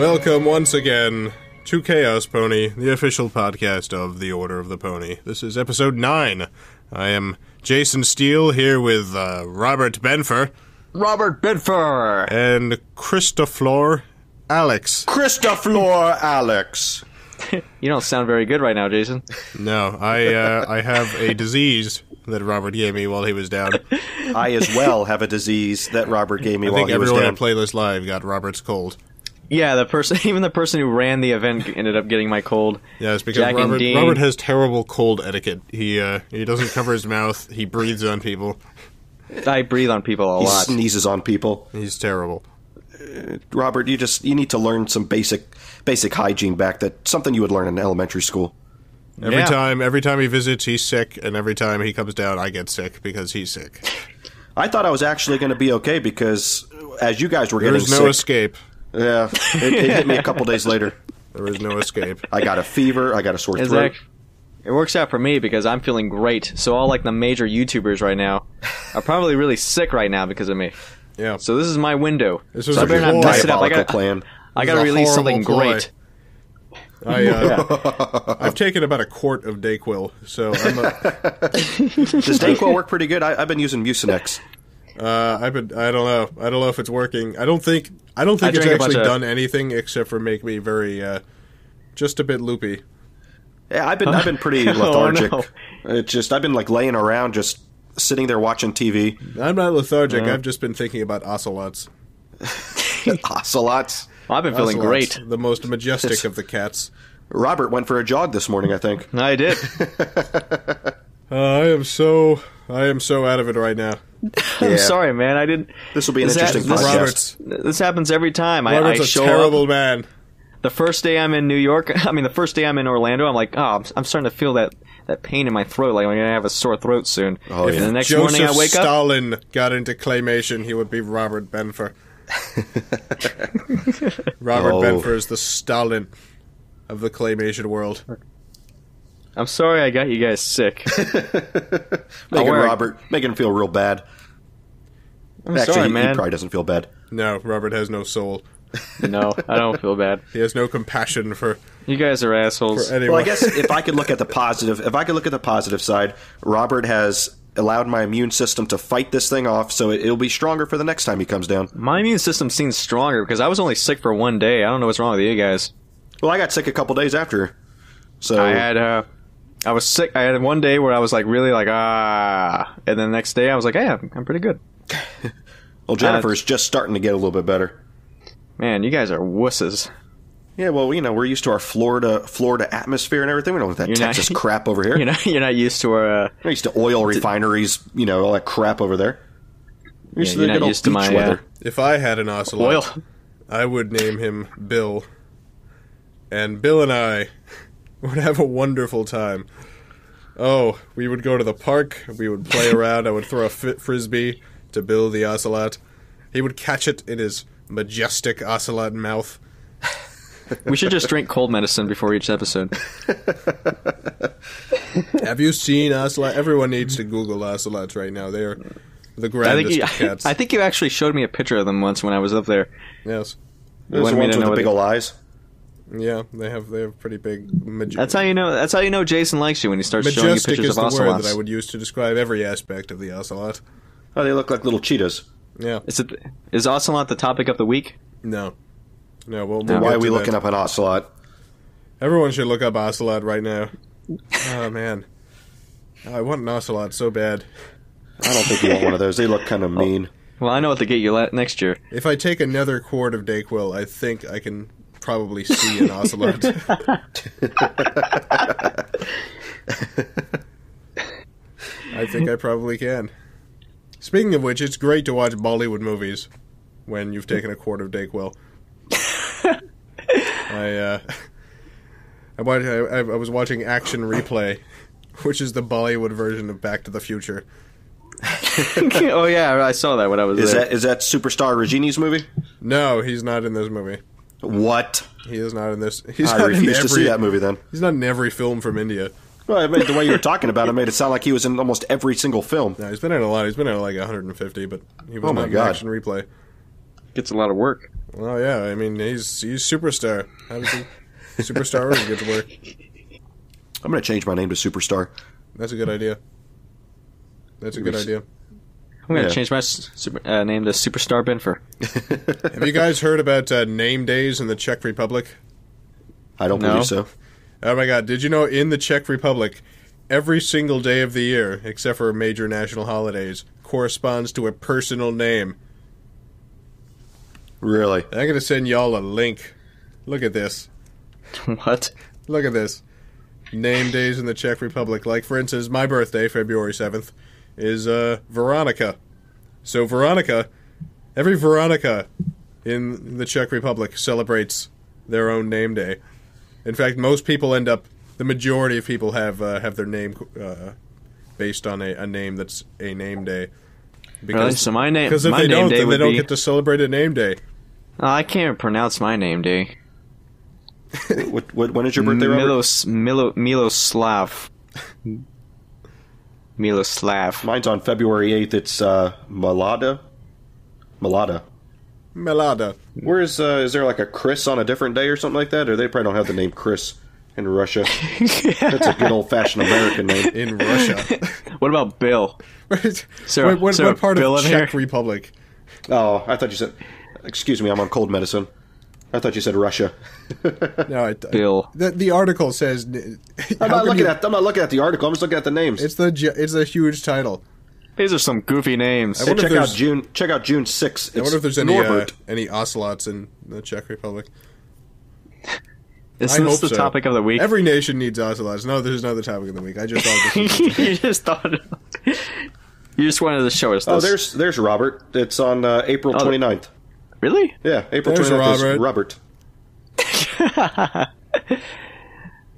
Welcome once again to Chaos Pony, the official podcast of The Order of the Pony. This is episode 9. I am Jason Steele here with Robert Benfer. Robert Benfer! And Christopher Alex. Christopher Alex! You don't sound very good right now, Jason. No, I have a disease that Robert gave me while he was down. I as well have a disease that Robert gave me while he was down. I think everyone at Playlist Live got Robert's cold. Yeah, even the person who ran the event ended up getting my cold. Yeah, it's because Robert has terrible cold etiquette. He doesn't cover his mouth. He breathes on people. I breathe on people a lot. He sneezes on people. He's terrible. Robert, you need to learn some basic hygiene back. That's something you would learn in elementary school. Every time he visits, he's sick, and every time he comes down, I get sick because he's sick. I thought I was actually going to be okay because as you guys were getting sick, there was no escape. Yeah, it hit me a couple days later. There was no escape. I got a fever. I got a sore throat. It works out for me because I'm feeling great. So all like the major YouTubers right now are probably really sick right now because of me. Yeah. So this is my window. This is so a diabolical plan. I got to release something great. I've taken about a quart of Dayquil, so I'm Does Dayquil work pretty good? I've been using Mucinex. I don't know if it's working. I don't think it's actually done anything except for make me very just a bit loopy. Yeah, I've been pretty lethargic. Oh, no. It's just I've been like laying around just sitting there watching TV. I'm not lethargic. I've just been thinking about ocelots. Ocelots. Well, I've been feeling great. The most majestic of the cats. Robert went for a jog this morning, I think. I did. I am so out of it right now. I'm sorry, man. I didn't. This will be an interesting podcast. This happens every time. Robert's a terrible man. The first day I'm in New York, I mean, the first day I'm in Orlando, I'm like, I'm starting to feel that pain in my throat. Like I'm gonna have a sore throat soon. Oh, and the next morning I wake up. If Stalin got into claymation, he would be Robert Benfer. Robert Benfer is the Stalin of the claymation world. I'm sorry I got you guys sick. Making Robert feel real bad. Actually, he probably doesn't feel bad. No, Robert has no soul. No, I don't feel bad. He has no compassion for you guys are assholes. Well, I guess if I could look at the positive side, Robert has allowed my immune system to fight this thing off, so it'll be stronger for the next time he comes down. My immune system seems stronger because I was only sick for one day. I don't know what's wrong with you guys. Well, I got sick a couple days after, so I had I was sick. I had one day where I was like really like and then the next day I was like, hey, I'm pretty good. Well, Jennifer's just starting to get a little bit better. Man, you guys are wusses. Yeah, well, you know, we're used to our Florida atmosphere and everything. We don't want that Texas crap over here. You're not used to our... We're used to oil refineries, you know, all that crap over there. You're not used to my weather. If I had an ocelot, I would name him Bill. And Bill and I would have a wonderful time. Oh, we would go to the park. We would play around. I would throw a frisbee to Bill the ocelot. He would catch it in his majestic ocelot mouth. We should just drink cold medicine before each episode. Have you seen ocelot? Everyone needs to Google ocelots right now. They're the grandest cats. I think you actually showed me a picture of them once when I was up there. Yes. Those ones with the big old eyes. Yeah, they have pretty big... That's how you know Jason likes you, when he starts showing you pictures of ocelots. Majestic is the word that I would use to describe every aspect of the ocelot. Oh, they look like little cheetahs. Yeah. Is ocelot the topic of the week? No. No, well, why are we looking up an ocelot? Everyone should look up ocelot right now. Oh, man. I want an ocelot so bad. I don't think you want one of those. They look kind of mean. Well, I know what to get you next year. If I take another quart of Dayquil, I think I can probably see an ocelot. I think I probably can. Speaking of which, it's great to watch Bollywood movies when you've taken a quart of Dayquil. I was watching Action Replay, which is the Bollywood version of Back to the Future. Oh yeah, I saw that when I was there. Is that Superstar Rajini's movie? No, he's not in this movie. What? He is not in this. I refuse to see that movie then. He's not in every film from India. Well, the way you were talking about it made it sound like he was in almost every single film. No, he's been in a lot. He's been in like 150, but he was not in Action Replay. Gets a lot of work. Oh yeah, I mean he's superstar. Superstar already gets work. I'm gonna change my name to Superstar. That's a good idea. That's a good idea. I'm gonna change my name to Superstar Benfer. Have you guys heard about name days in the Czech Republic? I don't believe so. Oh my God! Did you know in the Czech Republic, every single day of the year, except for major national holidays, corresponds to a personal name? Really? I'm gonna send y'all a link. Look at this. What? Look at this. Name days in the Czech Republic. Like, for instance, my birthday, February 7th, is Veronica. So Veronica, every Veronica in the Czech Republic celebrates their own name day. In fact, most people end up, the majority of people have their name based on a name that's a name day. Because, really? So my name, because if my they name don't, day then would they don't be... get to celebrate a name day. I can't pronounce my name day. When is your birthday, Robert? Miloslav. Miloslav. Mine's on February 8th. It's Malada. Where is there like a Chris on a different day or something like that? Or they probably don't have the name Chris in Russia. That's a good old-fashioned American name. In Russia. What about Bill? What part Bill of Czech here? Republic? Oh, I thought you said... Excuse me, I'm on cold medicine. I thought you said Russia. No, Bill. The article says. I'm not looking at the article. I'm just looking at the names. It's a huge title. These are some goofy names. Hey, check out June 6th. I wonder if there's any ocelots in the Czech Republic. Is this the topic of the week? Every nation needs ocelots. No, there's another topic of the week. I just thought. You just thought. You just wanted to show us. Oh, this. there's Robert. It's on April 29th. Really? Yeah, April 29th is Robert.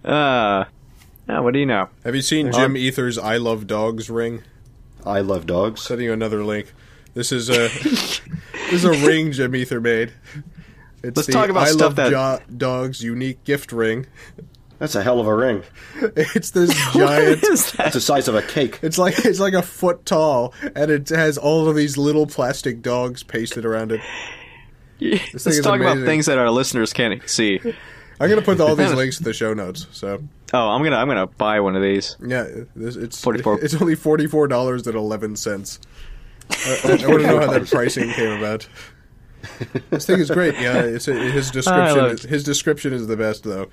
What do you know? Have you seen Jim Ether's I Love Dogs ring? I Love Dogs? I'm sending you another link. This is a ring Jim Ether made. It's Let's talk about I stuff Love that... Dogs unique gift ring. That's a hell of a ring. It's this giant. It's the size of a cake. It's like a foot tall, and it has all of these little plastic dogs pasted around it. Let's talk about things that our listeners can't see. I'm gonna put all these links in the show notes. So. Oh, I'm gonna buy one of these. Yeah, it's 44. It's only $44.11. I want to know how that pricing came about. This thing is great. Yeah, his description is the best though.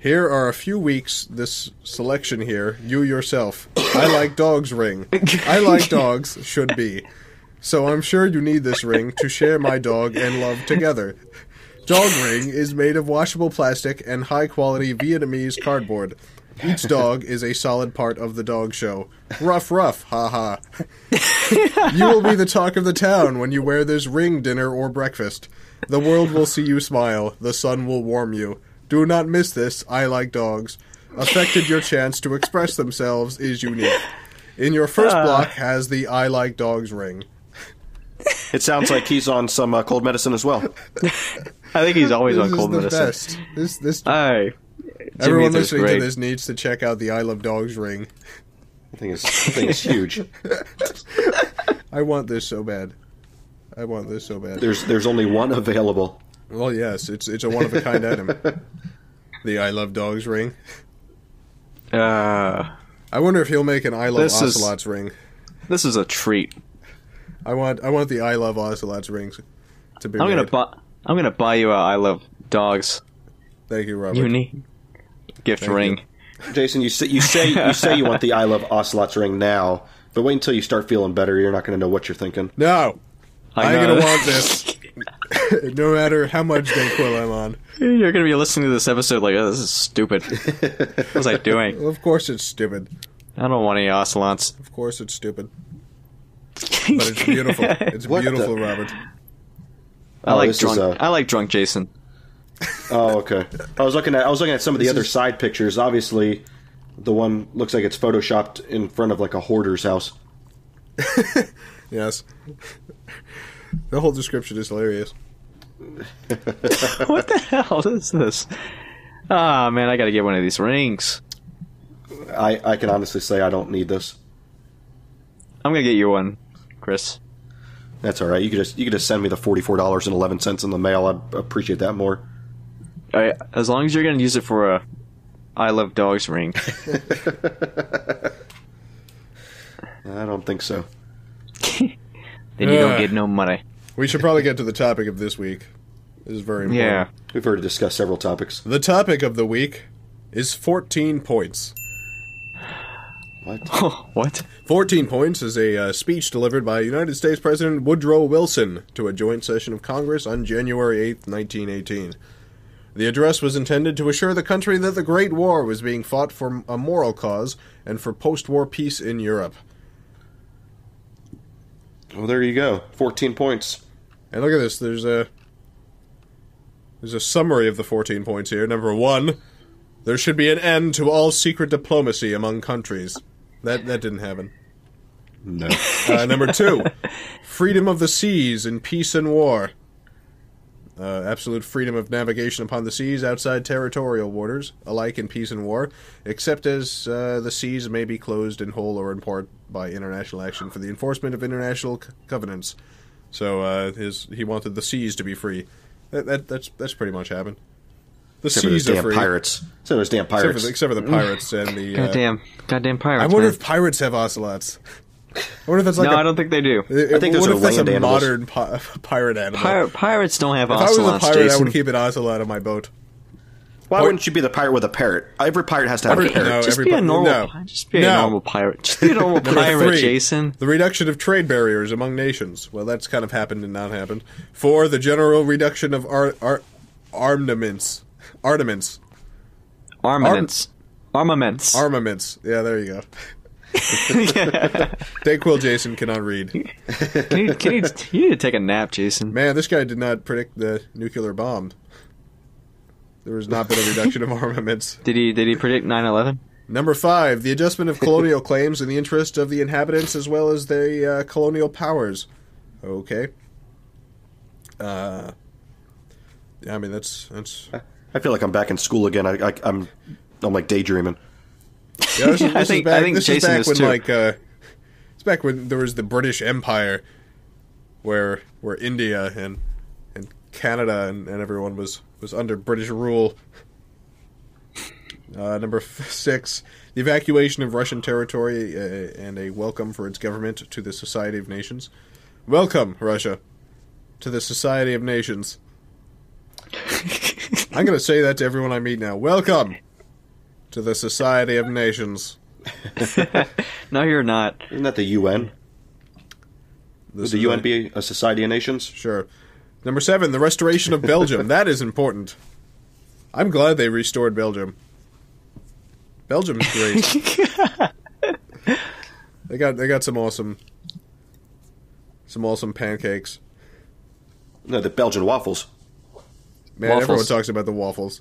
Here are a few weeks. This selection here. You yourself. I like dogs. Ring. I like dogs. Should be. So I'm sure you need this ring to share my dog and love together. Dog ring is made of washable plastic and high-quality Vietnamese cardboard. Each dog is a solid part of the dog show. Rough, ha-ha. You will be the talk of the town when you wear this ring dinner or breakfast. The world will see you smile. The sun will warm you. Do not miss this. I like dogs. Affected your chance to express themselves is unique. In your first block has the I like dogs ring. It sounds like he's on some cold medicine as well. I think he's always on cold medicine. Best. Everyone listening to this needs to check out the I Love Dogs ring. I think it's huge. I want this so bad. There's only one available. Well, yes, it's a one-of-a-kind item. The I Love Dogs ring. I wonder if he'll make an I Love Ocelots ring. This is a treat. I want the I Love Ocelots rings to be made. I'm gonna buy you a I Love Dogs. Thank you, Robert. Unique gift Thank ring. You. Jason, you say you want the I Love Ocelots ring now, but wait until you start feeling better. You're not gonna know what you're thinking. No, I'm gonna want this, no matter how much Dayquil I'm on. You're gonna be listening to this episode like, oh, this is stupid. What was I doing? Well, of course it's stupid. I don't want any ocelots. Of course it's stupid. But it's beautiful. It's beautiful, Robert. I like drunk Jason. Oh, okay. I was looking at some of the other side pictures. Obviously, the one looks like it's photoshopped in front of like a hoarder's house. Yes. The whole description is hilarious. What the hell is this? Ah, man, I gotta get one of these rings. I can honestly say I don't need this. I'm gonna get you one, Chris. That's all right. You could just send me the $44.11 in the mail. I'd appreciate that more. All right, as long as you're going to use it for a I Love Dogs ring. I don't think so. Then you don't get no money. We should probably get to the topic of this week. This is very important. Yeah. We've already discussed several topics. The topic of the week is 14 points. What? Oh, what? 14 points is a speech delivered by United States President Woodrow Wilson to a joint session of Congress on January 8th, 1918. The address was intended to assure the country that the Great War was being fought for a moral cause and for post-war peace in Europe. Well, there you go. 14 points. And look at this. There's a summary of the 14 points here. Number 1, there should be an end to all secret diplomacy among countries. That didn't happen. No. Number 2, freedom of the seas in peace and war. Absolute freedom of navigation upon the seas outside territorial waters, alike in peace and war, except as the seas may be closed in whole or in part by international action for the enforcement of international covenants. So he wanted the seas to be free. That's pretty much happened. The except seas for those are free. Pirates. So there's damn pirates. Except for the pirates and the goddamn pirates. I wonder if pirates have ocelots. I wonder if that's like I don't think they do. I think those are land animals. Modern pirate animal. Pirates don't have ocelots. If I was a pirate, Jason, I would keep an ocelot on my boat. Why wouldn't you be the pirate with a parrot? Every pirate has to have a parrot. No, just be a normal pirate. Just be a normal pirate. Just be a normal pirate, Jason. The reduction of trade barriers among nations. Well, that's kind of happened and not happened. 4, the general reduction of armaments. Yeah, there you go. Dayquil Jason cannot read. You need to take a nap, Jason. Man, this guy did not predict the nuclear bomb. There has not been a reduction of armaments. Did he predict 9/11? Number 5, the adjustment of colonial claims in the interest of the inhabitants as well as the colonial powers. Okay. I mean, that's. I feel like I'm back in school again. I'm like daydreaming. Yeah, it's back when there was the British Empire, where India and Canada and everyone was under British rule. Number 6, the evacuation of Russian territory and a welcome for its government to the Society of Nations. Welcome, Russia, to the Society of Nations. I'm going to say that to everyone I meet now. Welcome to the Society of Nations. No, you're not. Isn't that the UN? Would the UN be a Society of Nations? Sure. Number 7, the restoration of Belgium. That is important. I'm glad they restored Belgium. Belgium's great. They got some awesome pancakes. No, the Belgian waffles. Man, waffles. Everyone talks about the waffles.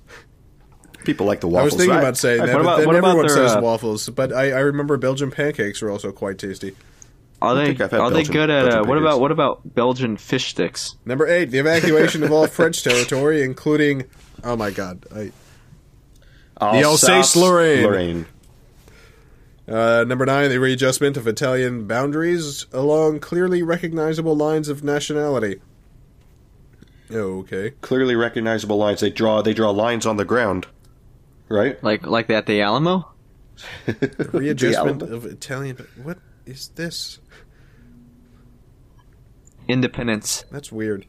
People like the waffles. I was thinking about saying that, but everyone says waffles. But I remember Belgian pancakes were also quite tasty. What about Belgian fish sticks? Number 8, the evacuation of all French territory, including the Alsace-Lorraine. Number 9, the readjustment of Italian boundaries along clearly recognizable lines of nationality. Oh, okay. Clearly recognizable lines. They draw lines on the ground. Right? Like that, the Alamo? The readjustment of Italian... What is this? Independence. That's weird.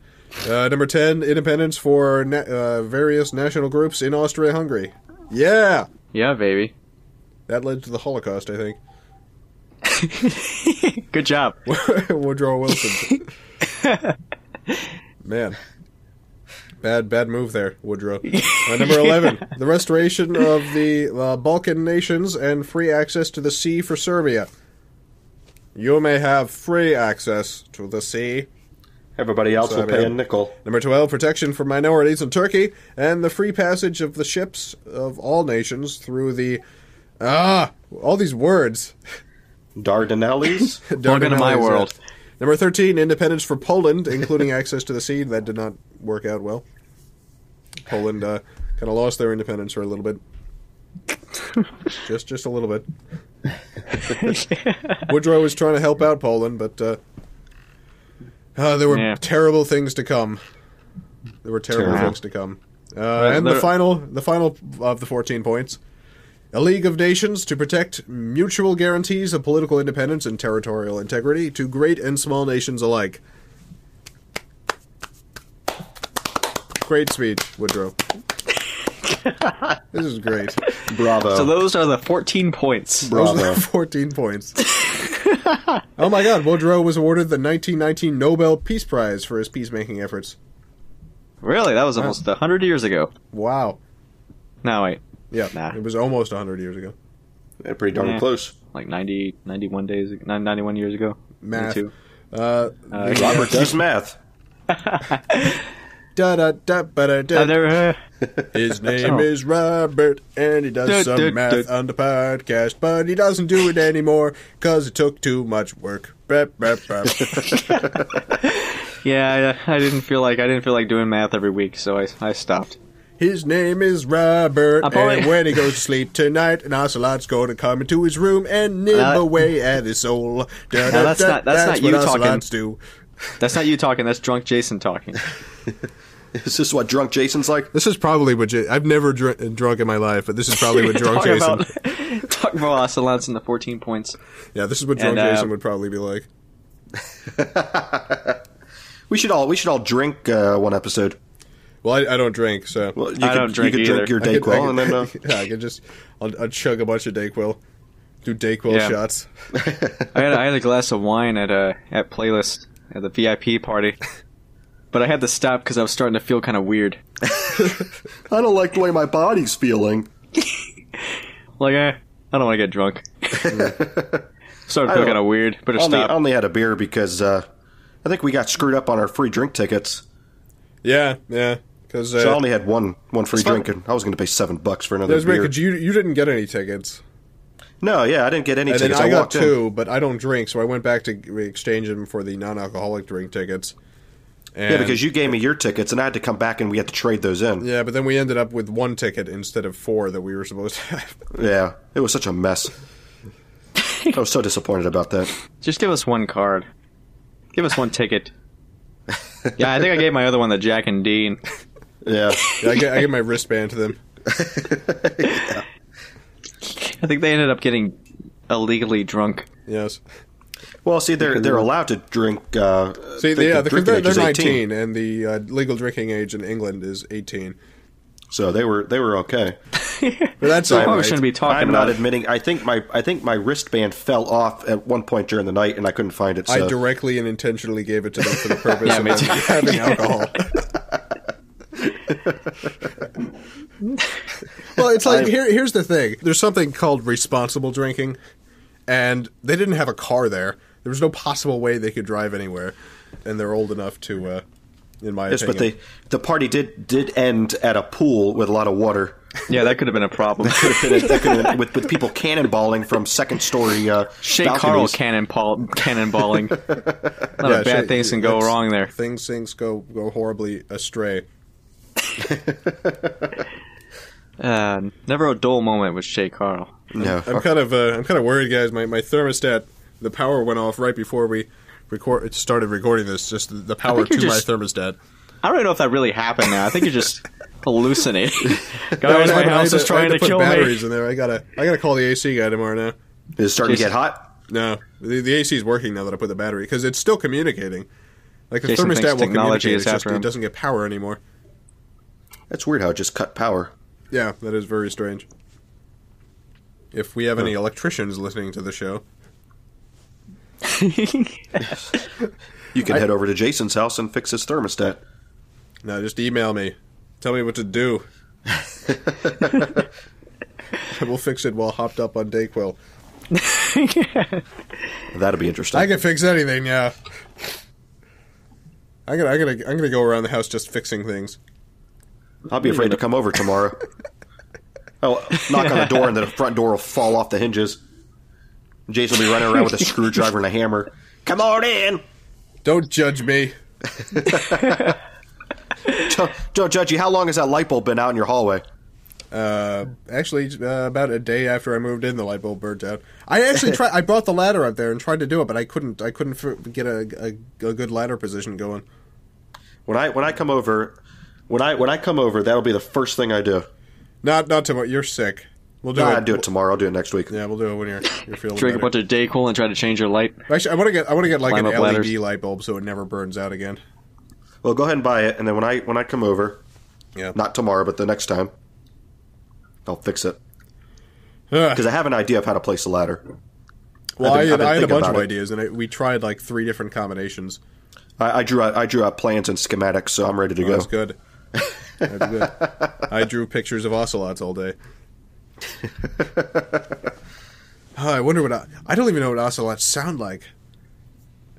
Number 10, independence for various national groups in Austria-Hungary. Yeah! Yeah, baby. That led to the Holocaust, I think. Good job. Woodrow Wilson. Man. Bad move there, Woodrow. Number 11, the restoration of the Balkan nations and free access to the sea for Serbia. You may have free access to the sea. Everybody else will pay a nickel. Number 12, protection for minorities in Turkey and the free passage of the ships of all nations through the... all these words. Dardanelles? Welcome to my world. Yeah. Number 13, independence for Poland, including access to the sea. That did not work out well. Poland kind of lost their independence for a little bit. just a little bit. Woodrow was trying to help out Poland, but There were terrible things to come. There were terrible things to come. And the final of the 14 points. A League of Nations to protect mutual guarantees of political independence and territorial integrity to great and small nations alike. Great speech, Woodrow. This is great. Bravo. So those are the 14 points. Bravo. Those are the 14 points. Oh my god, Woodrow was awarded the 1919 Nobel Peace Prize for his peacemaking efforts. Really? That was almost 100 years ago. Wow. No, wait. Yeah, it was almost 100 years ago. Yeah, pretty darn close. Like 91 days, 91 years ago. Math. Robert does math. His name is Robert, and he does some math on the podcast, but he doesn't do it anymore because it took too much work. Yeah, I didn't feel like doing math every week, so I stopped. His name is Robert, and when he goes to sleep tonight, an ocelot's going to come into his room and nib away at his soul. That's not you talking. Do. That's not you talking. That's drunk Jason talking. Is this what drunk Jason's like? This is probably what I've never drunk in my life, but this is probably what drunk Jason. Talking about ocelots in the 14 points. Yeah, this is what drunk Jason would probably be like. we should all drink one episode. Well, I don't drink, so you can drink your Dayquil, and then I can just I'll chug a bunch of Dayquil, do Dayquil shots. I had a glass of wine at Playlist at the VIP party. But I had to stop because I was starting to feel kind of weird. I don't like the way my body's feeling. Like, I don't want to get drunk. Started to feel kind of weird. Better stop. I only had a beer because I think we got screwed up on our free drink tickets. Yeah. So I only had one free drink, and I was going to pay $7 for another beer. Because you didn't get any tickets. No, I didn't get any tickets. I got two, but I don't drink, so I went back to exchange them for the non-alcoholic drink tickets. And because you gave me your tickets, and I had to come back, and we had to trade those in. Yeah, but then we ended up with one ticket instead of four that we were supposed to have. Yeah, it was such a mess. I was so disappointed about that. Just give us one card. Give us one ticket. Yeah, I think I gave my other one to Jack and Dean. Yeah, I gave my wristband to them. Yeah. I think they ended up getting illegally drunk. Yes. Well, see, they're allowed to drink. They're 19, and the legal drinking age in England is 18. So they were okay. But that's so I shouldn't be talking. I'm not admitting. I think my wristband fell off at one point during the night, and I couldn't find it. So. I directly and intentionally gave it to them for the purpose of having alcohol. Well, it's like here's the thing. There's something called responsible drinking. And they didn't have a car there. There was no possible way they could drive anywhere, and they're old enough to, in my opinion. Yes, but the party did end at a pool with a lot of water. Yeah, that could have been a problem. With people cannonballing from second-story Shay Carl cannonballing. A lot of bad things can go wrong there. Things go horribly astray. Never a dull moment with Shay Carl. No, I'm kind of worried, guys. My thermostat, the power went off right before we started recording this. Just the power to my thermostat. I don't know if that really happened. Now I think you're just hallucinating. Guys, my house is trying to kill me. I had to put batteries in there. I gotta call the AC guy tomorrow now. Is it starting to get hot? No, the AC is working now that I put the battery because it's still communicating. Like the thermostat will communicate. It's just it doesn't get power anymore. That's weird how it just cut power. Yeah, that is very strange. If we have any electricians listening to the show. You can head over to Jason's house and fix his thermostat. No, just email me. Tell me what to do. And we'll fix it while hopped up on Dayquil. That'll be interesting. I can fix anything, yeah. I'm gonna go around the house just fixing things. I'll be afraid to come over tomorrow. I'll knock on the door, and the front door will fall off the hinges. Jason will be running around with a screwdriver and a hammer. Come on in! Don't judge me. Don't judge you. How long has that light bulb been out in your hallway? Actually, about a day after I moved in, the light bulb burnt out. I actually tried. I brought the ladder up there and tried to do it, but I couldn't get a good ladder position going. When I come over, that'll be the first thing I do. Not tomorrow. You're sick. We'll do I'll do it tomorrow. I'll do it next week. Yeah, we'll do it when you're feeling drink better. A bunch of Dayquil and try to change your light. Actually, I want to get like an LED ladders. Light bulb so it never burns out again. Well, go ahead and buy it, and then when I come over, yeah, not tomorrow, but the next time. I'll fix it. Because I have an idea of how to place a ladder. Well, I had a bunch of ideas, and we tried like 3 different combinations. I drew out plans and schematics, so I'm ready to go. That's good. That's good. I drew pictures of ocelots all day. I wonder what... I don't even know what ocelots sound like.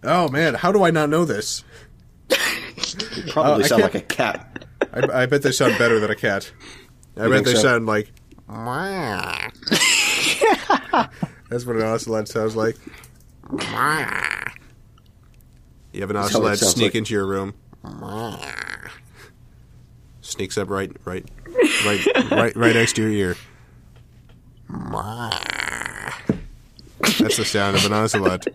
Oh, man, how do I not know this? You probably sound like a cat. I bet they sound better than a cat. I bet they sound like... That's what an ocelot sounds like. You have an ocelot sneak into your room. Sneaks up right next to your ear. That's the sound of an ocelot.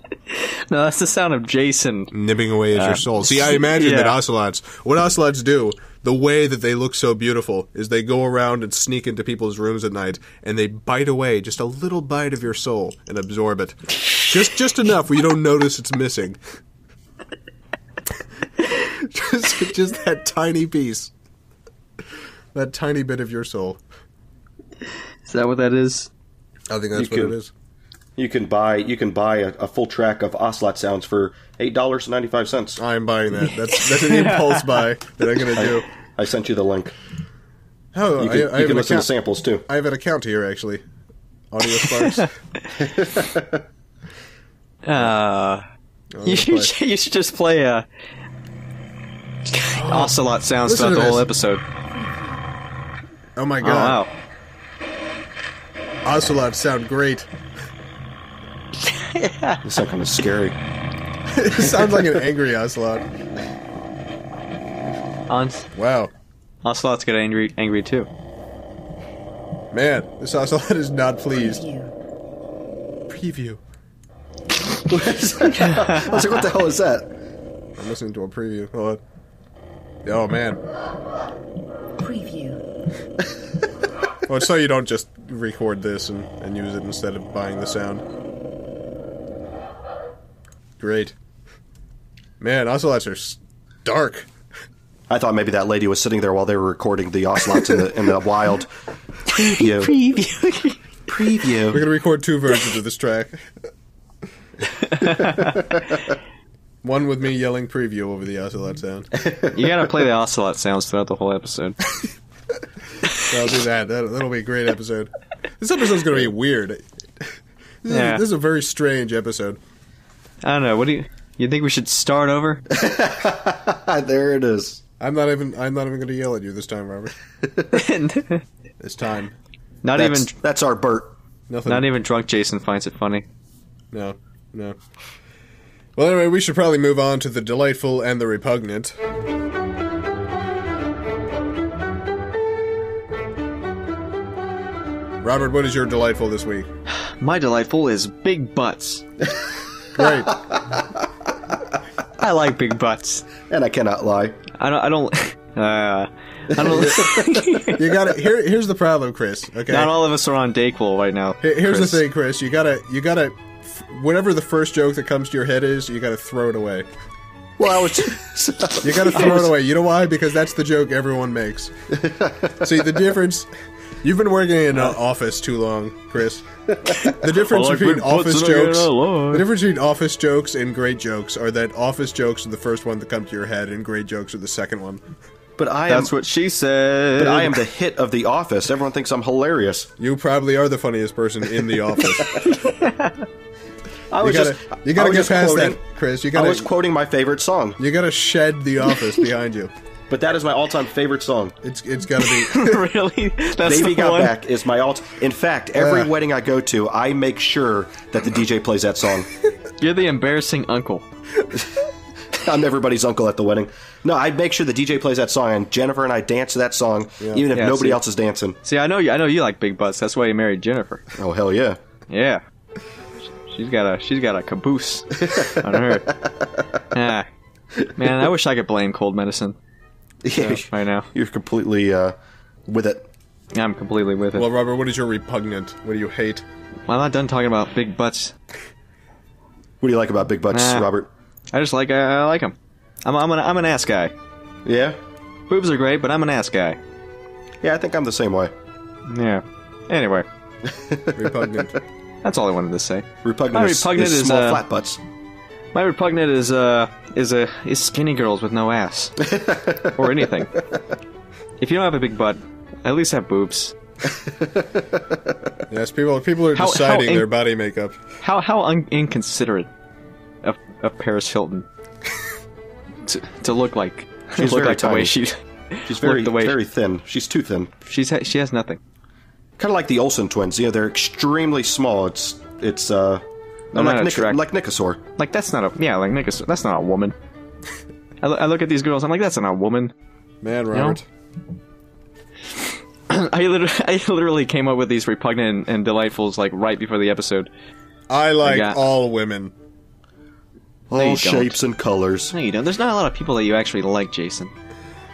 No, that's the sound of Jason. Nibbing away at your soul. See, I imagine that ocelots do, the way that they look so beautiful, is they go around and sneak into people's rooms at night, and they bite away just a little bite of your soul and absorb it. Just enough where you don't notice it's missing. just that tiny piece. That tiny bit of your soul. Is that what that is? I think that's what it is. You can buy a full track of ocelot sounds for $8.95. I'm buying that. That's an impulse buy that I'm going to do. I sent you the link. Oh, you can listen to samples too. I have an account here actually. Audio Sparks. You should just play ocelot sounds throughout the whole episode. Oh my god! Oh, wow. Ocelots sound great. They sound kind of scary. It sounds like an angry ocelot. Wow. Ocelots get angry too. Man, this ocelot is not pleased. Preview. I was like, what the hell is that? I'm listening to a preview. Hold on. Oh, man. Preview. Well, so you don't just record this and use it instead of buying the sound. Great. Man, ocelots are dark. I thought maybe that lady was sitting there while they were recording the ocelots in the wild. Preview. We're going to record 2 versions of this track. One with me yelling preview over the ocelot sound. You got to play the ocelot sounds throughout the whole episode. I'll do that. That'll be a great episode. This episode's going to be weird. This is a very strange episode. I don't know. What do you think we should start over? There it is. I'm not even going to yell at you this time, Robert. This time. That's our Bert. Nothing. Not even drunk Jason finds it funny. No. Well, anyway, we should probably move on to the delightful and the repugnant. Robert, what is your delightful this week? My delightful is big butts. Great. I like big butts, and I cannot lie. I don't. You gotta. Here's the problem, Chris. Okay. Not all of us are on Dayquil right now. Here's Chris. The thing, Chris. You gotta. Whatever the first joke that comes to your head is, you gotta throw it away. Well, you gotta throw it away. You know why? Because that's the joke everyone makes. See the difference. You've been working in an office too long, Chris. The difference between office jokes and great jokes are that office jokes are the first one that come to your head, and great jokes are the second one. That's what she said. But I am the hit of the office. Everyone thinks I'm hilarious. You probably are the funniest person in the office. You gotta get past that, Chris. I was quoting my favorite song. You gotta shed the office behind you. But that is my all-time favorite song. It's gotta be. Really? That's Baby Got Back is my all-time... In fact, every wedding I go to, I make sure that the DJ plays that song. You're the embarrassing uncle. I'm everybody's uncle at the wedding. No, I make sure the DJ plays that song, and Jennifer and I dance to that song, even if nobody else is dancing. See, I know you like big butts. That's why you married Jennifer. Oh, hell yeah. Yeah. She's got a caboose on her. Ah. Man, I wish I could blame cold medicine. Yeah, right now. You're completely with it. I'm completely with it. Well, Robert, what is your repugnant? What do you hate? Well, I'm not done talking about big butts. What do you like about big butts, Robert? I just like I like them. I'm an ass guy. Yeah? Boobs are great, but I'm an ass guy. Yeah, I think I'm the same way. Yeah. Anyway. Repugnant. That's all I wanted to say. Repugnant is small flat butts. My repugnant is skinny girls with no ass. Or anything. If you don't have a big butt, at least have boobs. Yes, people are deciding their body makeup. How inconsiderate of Paris Hilton to look like. She's very like tiny. She's very thin. She's too thin. She has nothing. Kind of like the Olsen twins. You know, they're extremely small. It's like Nicosaur. Like that's not a like Nicosaur. That's not a woman. I look at these girls. I'm like, that's not a woman. Man, Robert. You know? I literally came up with these repugnant and delightfuls like right before the episode. I like all women. All shapes and colors. No, you don't. There's not a lot of people that you actually like, Jason.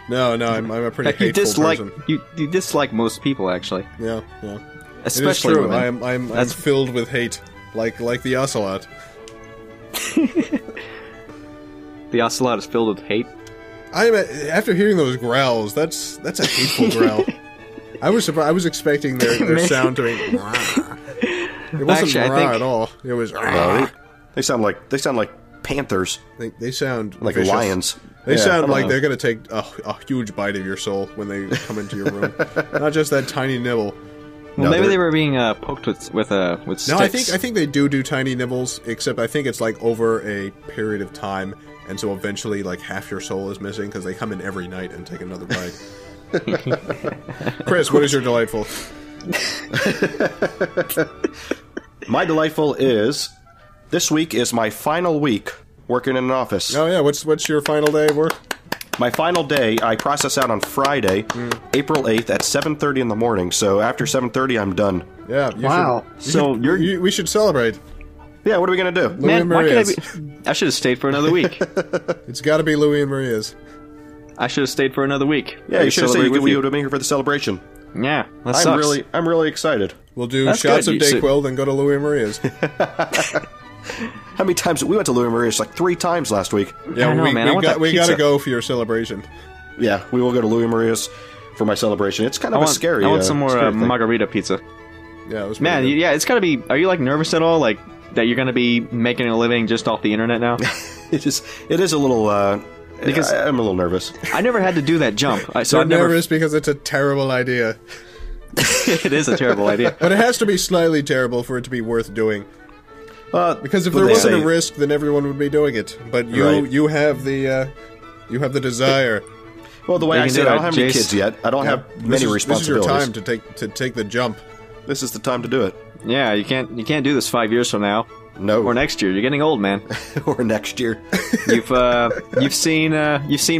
No, I'm a pretty hateful person. You dislike most people, actually. Yeah, yeah. Especially women. I'm filled with hate, like the ocelot. The ocelot is filled with hate? After hearing those growls, that's a hateful growl. I was expecting their sound to be. It wasn't raw at all. It was. They sound like panthers. They sound like vicious. Lions. They sound like they're gonna take a huge bite of your soul when they come into your room. Not just that tiny nibble. Well, no, maybe they were being poked with sticks. No, I think they do tiny nibbles. Except I think it's like over a period of time, and so eventually like half your soul is missing because they come in every night and take another bite. Chris, what is your delightful? My delightful is this week is my final week working in an office. Oh yeah, what's your final day at work? My final day, I process out on Friday, April 8th at 7:30 in the morning. So after 7:30, I'm done. Yeah. Wow. We should celebrate. Yeah. What are we gonna do? Louie and Maria's. I should have stayed for another week. It's got to be Louie and Maria's. I should have stayed for another week. Yeah, you should have said you would have been here for the celebration. Yeah, that sucks. I'm really excited. We'll do shots of Dayquil, then go to Louie and Maria's. How many times we went to Louie and Maria's? Like 3 times last week. Yeah, we gotta go for your celebration. Yeah, we will go to Louie and Maria's for my celebration. It's kind of a scary. I want some more margarita pizza. Yeah, it was man. Good. Yeah, it's gotta be. Are you like nervous at all? Like that you're gonna be making a living just off the internet now? It is a little. Because I'm a little nervous. I never had to do that jump. Nervous because it's a terrible idea. It is a terrible idea. But it has to be slightly terrible for it to be worth doing. Because if there wasn't a risk, then everyone would be doing it. But you have the desire. Well, the way I said, I don't have any kids yet. I don't have many responsibilities. This is your time to take the jump. This is the time to do it. Yeah, you can't do this 5 years from now. No. Or next year. You're getting old, man. Or next year. You've seen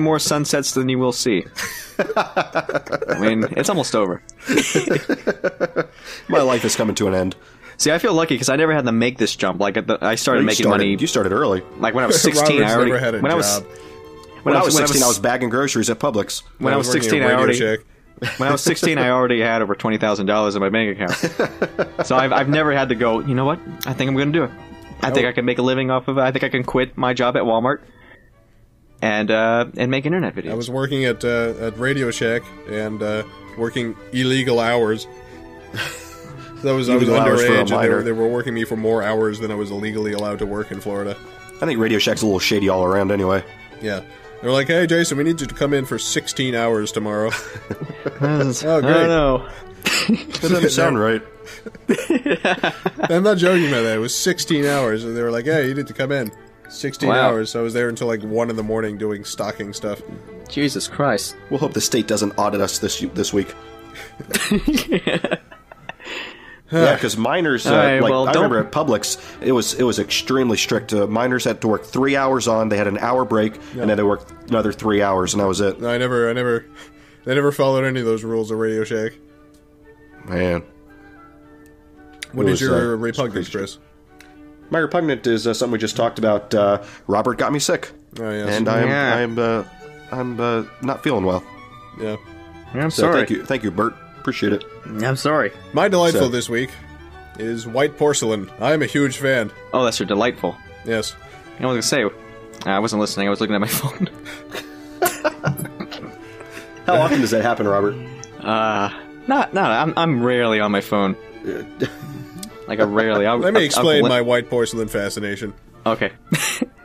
more sunsets than you will see. I mean, it's almost over. My life is coming to an end. See, I feel lucky because I never had to make this jump. Like I started making money. You started early. Like when I was 16, I already never had a job. When I was 16, I was bagging groceries at Publix. When I was 16, I already Shack. When I was 16, I already had over $20,000 in my bank account. So I've never had to go, you know what? I think I'm going to do it. I think I can make a living off of it. I think I can quit my job at Walmart and make internet videos. I was working at Radio Shack and working illegal hours. So I was underage, and they were working me for more hours than I was illegally allowed to work in Florida. I think Radio Shack's a little shady all around anyway. Yeah. They're like, hey, Jason, we need you to come in for 16 hours tomorrow. Oh, great. I don't know. That doesn't sound right. I'm not joking about that. It was 16 hours. And they were like, hey, you need to come in. 16 hours. So I was there until like 1 in the morning doing stocking stuff. Jesus Christ. We'll hope the state doesn't audit us this week. Yeah, because minors, I remember at Publix, it was extremely strict. Minors had to work 3 hours on, they had an hour break, and then they worked another 3 hours, and that was it. No, I never followed any of those rules at Radio Shack. Man. What is your repugnant, Chris? My repugnant is something we just talked about. Robert got me sick. Oh, yes. And I'm not feeling well. Yeah. I'm sorry. Thank you, Bert. Appreciate it. I'm sorry. My delightful this week is white porcelain. I am a huge fan. Oh, that's your delightful. Yes. I was going to say, I wasn't listening. I was looking at my phone. How often does that happen, Robert? Not. I'm rarely on my phone. Like, I rarely. Let me explain my white porcelain fascination. Okay.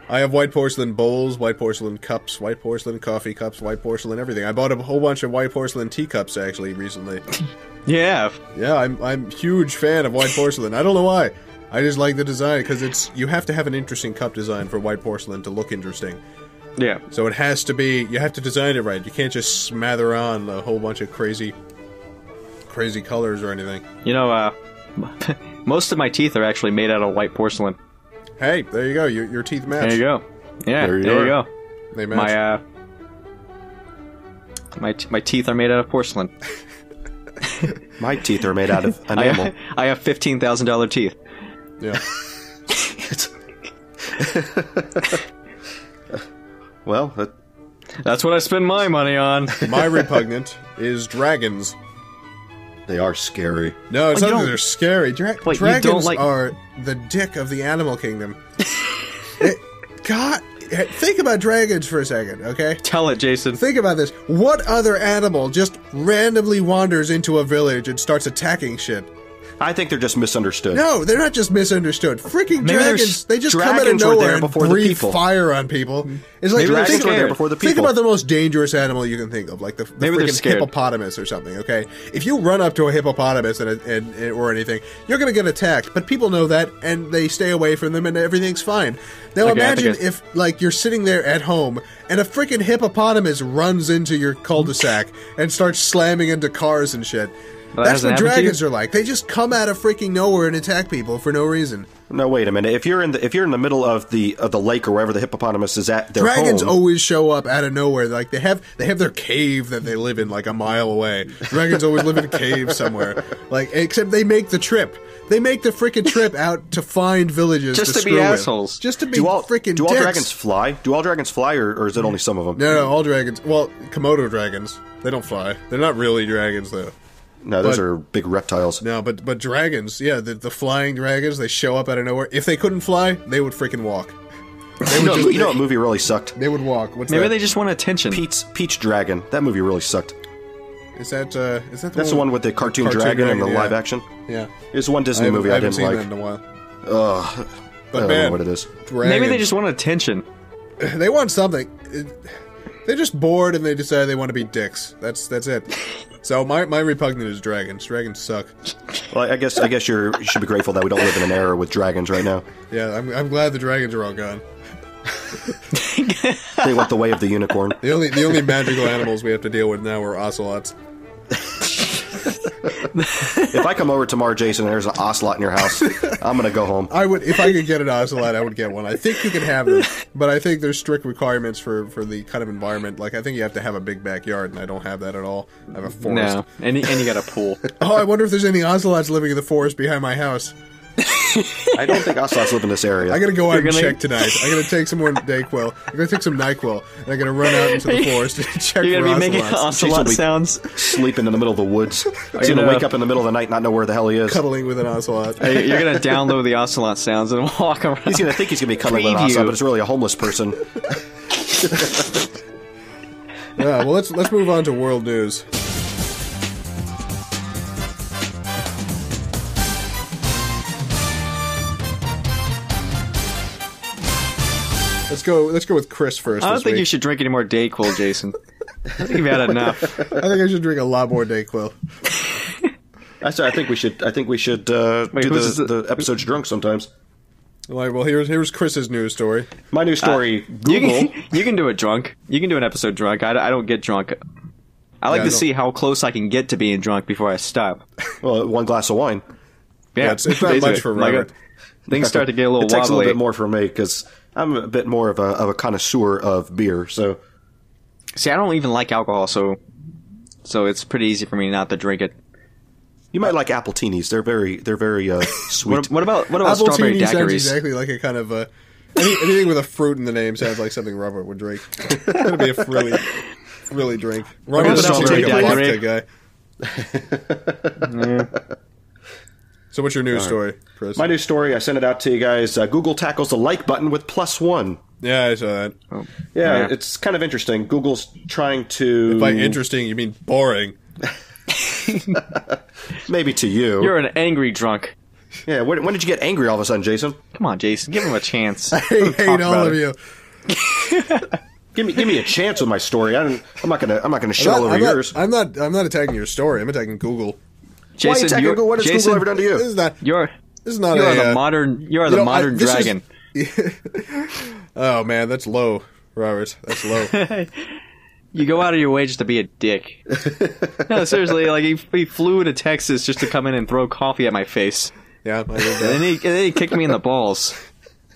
I have white porcelain bowls, white porcelain cups, white porcelain coffee cups, white porcelain everything. I bought a whole bunch of white porcelain teacups, actually, recently. Yeah. Yeah, I'm huge fan of white porcelain. I don't know why. I just like the design, because you have to have an interesting cup design for white porcelain to look interesting. Yeah. So it has to be, you have to design it right. You can't just smather on a whole bunch of crazy colors or anything. You know, most of my teeth are actually made out of white porcelain. Hey, there you go. Your teeth match. There you go. Yeah, there you go. They match. My teeth are made out of porcelain. My teeth are made out of enamel. I have $15,000 teeth. Yeah. Well, that's what I spend my money on. My repugnant is dragons. They are scary. No, it's not that they're scary. Dragons are the dick of the animal kingdom. God, think about dragons for a second, okay? Tell it, Jason. Think about this. What other animal just randomly wanders into a village and starts attacking shit? I think they're just misunderstood. No, they're not just misunderstood. Freaking dragons, they just come out of nowhere and breathe fire on people. It's like, think about the most dangerous animal you can think of, like the freaking hippopotamus or something, okay? If you run up to a hippopotamus or anything, you're going to get attacked, but people know that, and they stay away from them, and everything's fine. Now imagine if, like, you're sitting there at home, and a freaking hippopotamus runs into your cul-de-sac and starts slamming into cars and shit. Well, that's what dragons are like. They just come out of freaking nowhere and attack people for no reason. No, wait a minute. If you're in the middle of the lake or wherever the hippopotamus is at, dragons always show up out of nowhere. Like they have their cave that they live in like a mile away. Dragons always live in a cave somewhere. Like except they make the trip. They make the freaking trip out to find villages just to be assholes. Just to be freaking. Do all dragons fly? Do all dragons fly, or is it only some of them? No, all dragons. Well, Komodo dragons. They don't fly. They're not really dragons though. No, those are big reptiles. No, but dragons, yeah, the flying dragons, they show up out of nowhere. If they couldn't fly, they would freaking walk. They would you know what movie really sucked? They would walk. Maybe they just want attention. Peach Dragon. That movie really sucked. That's the one with the cartoon dragon and the live action? Yeah. It's one Disney movie I didn't like. I haven't seen that in a while. Ugh. But I don't know what it is. Dragons. Maybe they just want attention. They want something. They're just bored and they decide they want to be dicks. That's it. So my repugnant is dragons. Dragons suck. Well, I guess you should be grateful that we don't live in an era with dragons right now. Yeah, I'm glad the dragons are all gone. They went the way of the unicorn. The only magical animals we have to deal with now are ocelots. If I come over tomorrow, Jason, and there's an ocelot in your house, I'm gonna go home. If I could get an ocelot, I would get one. I think you can have them, but I think there's strict requirements for the kind of environment. Like I think you have to have a big backyard, and I don't have that at all. I have a forest. No, and you got a pool. Oh, I wonder if there's any ocelots living in the forest behind my house. I don't think ocelots live in this area. I gotta go out and check tonight. I'm gonna take some more Dayquil. I'm gonna take some Nyquil, and I'm gonna run out into the forest and check. You're gonna be making ocelot sounds. Sleeping in the middle of the woods. He's gonna wake up in the middle of the night, and not know where the hell he is. Cuddling with an ocelot. You're gonna download the ocelot sounds and walk around. He's gonna think he's gonna be cuddling with an ocelot, but it's really a homeless person. Yeah. Well, let's move on to world news. Let's go with Chris first. I don't think you should drink any more Dayquil, Jason. I think you've had enough. I think I should drink a lot more Dayquil. Actually, I think we should do the episodes drunk sometimes. All right, well, here's Chris's news story. My news story. Google. You can do it drunk. You can do an episode drunk. I don't get drunk. I like to see how close I can get to being drunk before I stop. Well, one glass of wine. Yeah, it's not much for Robert. Things start to get a little wobbly. It takes a little bit more for me because I'm a bit more of a connoisseur of beer. So, see, I don't even like alcohol, so it's pretty easy for me not to drink it. You might like appletinis. They're very sweet. what about strawberry daiquiris? Sounds exactly like a kind of anything with a fruit in the name sounds like something Robert would drink. That'd be a really drink. Robert sounds like a vodka guy. Mm. So what's your news story, Chris? My news story, I sent it out to you guys. Google tackles the like button with +1. Yeah, I saw that. Oh. Yeah, it's kind of interesting. Google's trying to... If by interesting, you mean boring. Maybe to you. You're an angry drunk. Yeah, when did you get angry all of a sudden, Jason? Come on, Jason, give him a chance. I hate all of you. Give me a chance with my story. I'm not gonna shit all over yours. I'm not attacking your story. I'm attacking Google. Jason, why are you Google? What has Jason, Google ever done to you? This is not. You are the modern dragon. Oh man, that's low, Robert. That's low. You go out of your way just to be a dick. No, seriously, like he flew to Texas just to come in and throw coffee at my face. Yeah, I did that. And then he kicked me in the balls.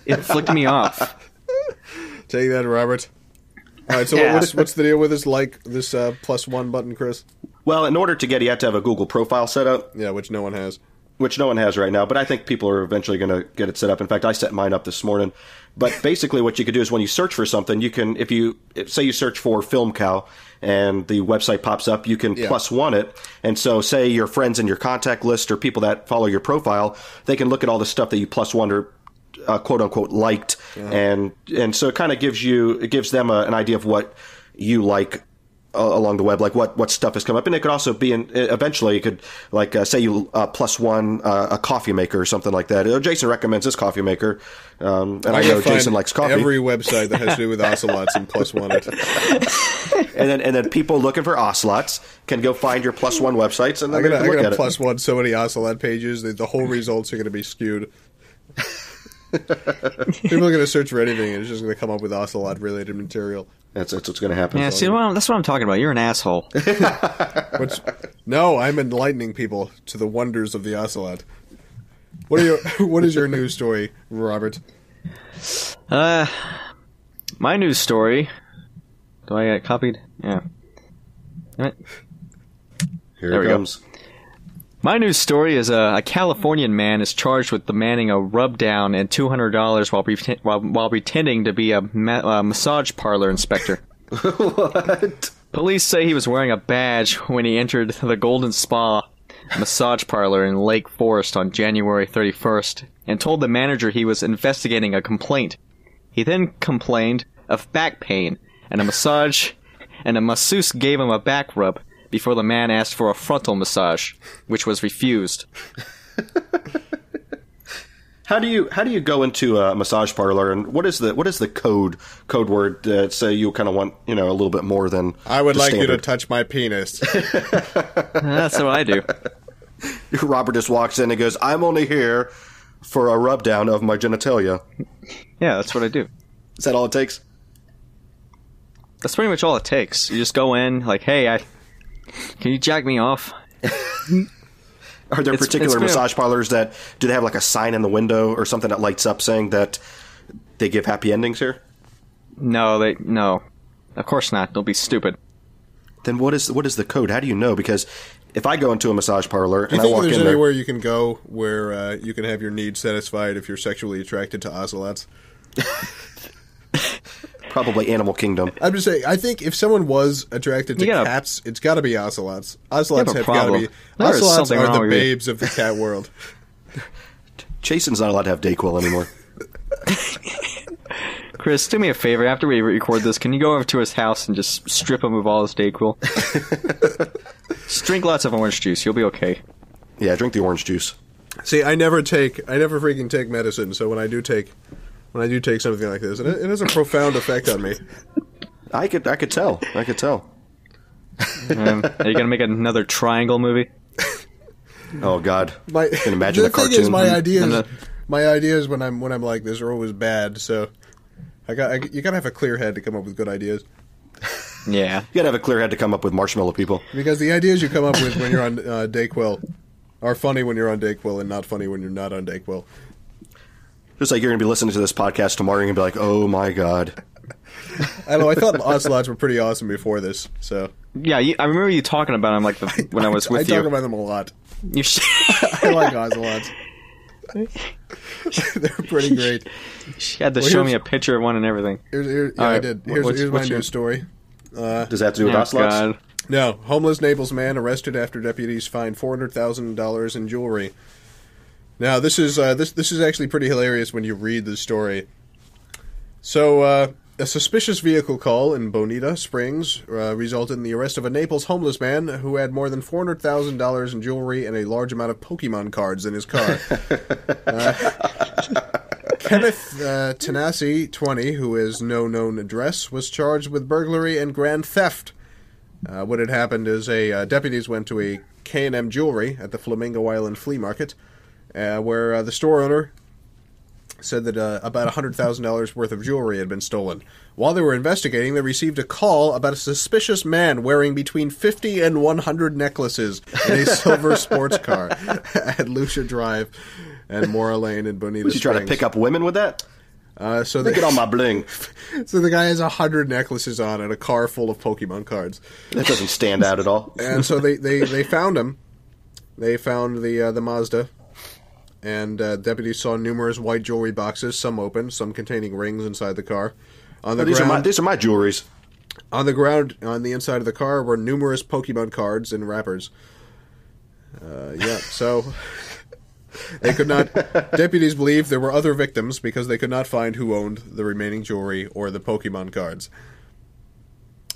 It flicked me off. Take that, Robert. All right, so what's the deal with this +1 button, Chris? Well, in order to get it, you have to have a Google profile set up. Yeah, which no one has. Which no one has right now, but I think people are eventually going to get it set up. In fact, I set mine up this morning. But basically what you could do is when you search for something, you can, say you search for Film Cow and the website pops up, you can +1 it. And so say your friends in your contact list or people that follow your profile, they can look at all the stuff that you +1 or quote unquote liked. Yeah. And so it kind of gives them an idea of what you like along the web, like what stuff has come up. And it could also be eventually you could, like, say you +1 a coffee maker or something like that. Jason recommends this coffee maker, and I know Jason likes coffee. Every website that has to do with ocelots and +1 it. and then people looking for ocelots can go find your +1 websites, and they're going to look at +1 so many ocelot pages that the whole results are going to be skewed. People are going to search for anything, and it's just going to come up with ocelot-related material. That's what's going to happen. Yeah, see, that's what I'm talking about. You're an asshole. No, I'm enlightening people to the wonders of the ocelot. What is your news story, Robert? My news story. Do I get copied? Yeah. Here it comes. Go. My news story is a Californian man is charged with demanding a rub down and $200 while pretending to be a massage parlor inspector. What? Police say he was wearing a badge when he entered the Golden Spa massage parlor in Lake Forest on January 31st and told the manager he was investigating a complaint. He then complained of back pain and a masseuse gave him a back rub. Before the man asked for a frontal massage, which was refused. How do you go into a massage parlor, and what is the code word that say you kind of want a little bit more than I would like standard. You to touch my penis. That's what I do. Robert just walks in and goes, "I'm only here for a rub down of my genitalia." Yeah, that's what I do. Is that all it takes? That's pretty much all it takes. You just go in like, "Hey, can you jack me off?" Are there particular massage parlors that do they have like a sign in the window or something that lights up saying that they give happy endings here? No, of course not. Don't be stupid. Then what is the code? How do you know? Because if I go into a massage parlor and I walk in, do you think there's anywhere you can go where you can have your needs satisfied if you're sexually attracted to ocelots? Probably Animal Kingdom. I'm just saying, I think if someone was attracted to cats, it's got to be ocelots. Ocelots have got to be... Ocelots are the babes of the cat world. Jason's not allowed to have Dayquil anymore. Chris, do me a favor. After we record this, can you go over to his house and just strip him of all his Dayquil? Just drink lots of orange juice. You'll be okay. Yeah, drink the orange juice. See, I never freaking take medicine, so when I do take... When I do take something like this, and it has a profound effect on me. I could tell. Are you gonna make another Triangle movie? Oh God! I can imagine the cartoon. My ideas when I'm like this are always bad. So you gotta have a clear head to come up with good ideas. Yeah, you gotta have a clear head to come up with marshmallow people. Because the ideas you come up with when you're on Dayquil are funny when you're on Dayquil and not funny when you're not on Dayquil. Just like you're going to be listening to this podcast tomorrow and be like, oh my God. I know, I thought ocelots were pretty awesome before this, so. Yeah, I remember you talking about them when I was with you. I talk about them a lot. I like ocelots. They're pretty great. She had to show me a picture of one and everything. I did. Here's my news story. Does that have to do with ocelots? God. No. Homeless Naples man arrested after deputies fined $400,000 in jewelry. Now, this is this is actually pretty hilarious when you read the story. So, a suspicious vehicle call in Bonita Springs resulted in the arrest of a Naples homeless man who had more than $400,000 in jewelry and a large amount of Pokemon cards in his car. Kenneth Tanasi, 20, who has no known address, was charged with burglary and grand theft. What had happened is deputies went to a K&M Jewelry at the Flamingo Island Flea Market, where the store owner said that about $100,000 worth of jewelry had been stolen. While they were investigating, they received a call about a suspicious man wearing between 50 and 100 necklaces in a silver sports car at Lucia Drive and Mora Lane in Bonita Springs. Was he trying to pick up women with that? So they get on my bling. So the guy has 100 necklaces on and a car full of Pokemon cards. That doesn't stand out at all. And so they found him. They found the Mazda. And deputies saw numerous white jewelry boxes, some open, some containing rings inside the car. On the these are my jewelries. On the ground, on the inside of the car, were numerous Pokemon cards and wrappers. So they could not... Deputies believed there were other victims because they could not find who owned the remaining jewelry or the Pokemon cards.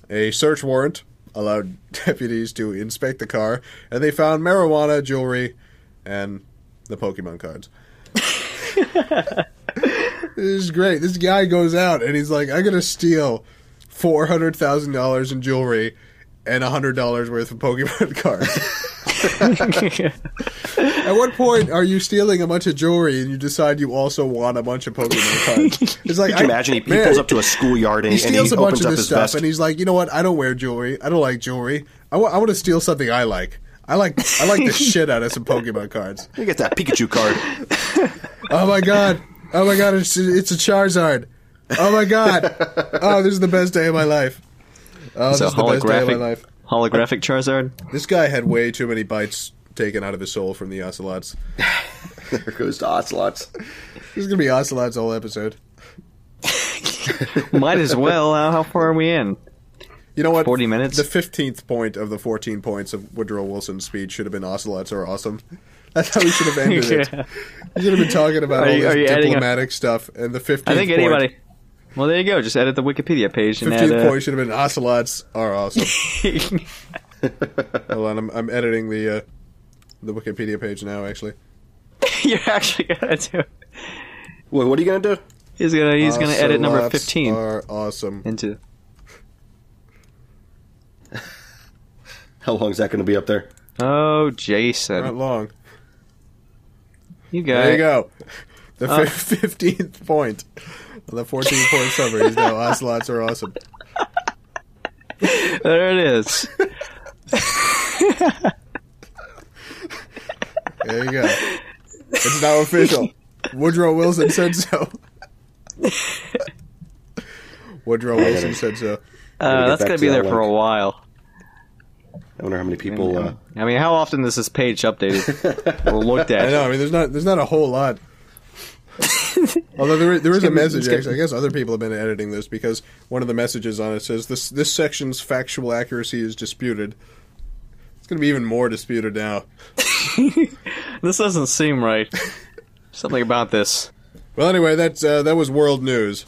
A search warrant allowed deputies to inspect the car, and they found marijuana, jewelry, and... the Pokemon cards. This is great. This guy goes out and he's like, I'm going to steal $400,000 in jewelry and $100 worth of Pokemon cards. At what point are you stealing a bunch of jewelry and you decide you also want a bunch of Pokemon cards? It's like, Could you imagine he pulls up to a schoolyard and he steals a bunch of this stuff vest. And he's like, you know what? I don't wear jewelry. I don't like jewelry. I want to steal something I like. I like the shit out of some Pokemon cards. You get that Pikachu card. Oh my god! It's a Charizard. Oh my god! Oh, this is the best day of my life. Oh, this is the best day of my life. Holographic Charizard. This guy had way too many bites taken out of his soul from the ocelots. There goes the ocelots. This is gonna be ocelots all episode. Might as well. How far are we in? You know what? 40 minutes? The 15th point of the 14 points of Woodrow Wilson's speech should have been ocelots are awesome. That's how we should have ended it. We should have been talking about all this diplomatic stuff. And the 15th point... I think anybody... Point, well, there you go. Just edit the Wikipedia page. 15th point should have been ocelots are awesome. Hold on. I'm editing the Wikipedia page now, actually. You're actually going to do it. Wait, what are you going to do? He's gonna edit number 15. Ocelots are awesome. Into... How long is that going to be up there? Oh, Jason. Not long. You got it. There you go. The 15th point on the 14-point summary is now ocelots are awesome. There it is. There you go. It's now official. Woodrow Wilson said so. Woodrow Wilson said so. That's going to be there for a while. I wonder how many people... how often is this page updated or looked at? I know, there's not a whole lot. Although there is a message, actually. I guess other people have been editing this because one of the messages on it says, this section's factual accuracy is disputed. It's going to be even more disputed now. This doesn't seem right. Something about this. Well, anyway, that was world news.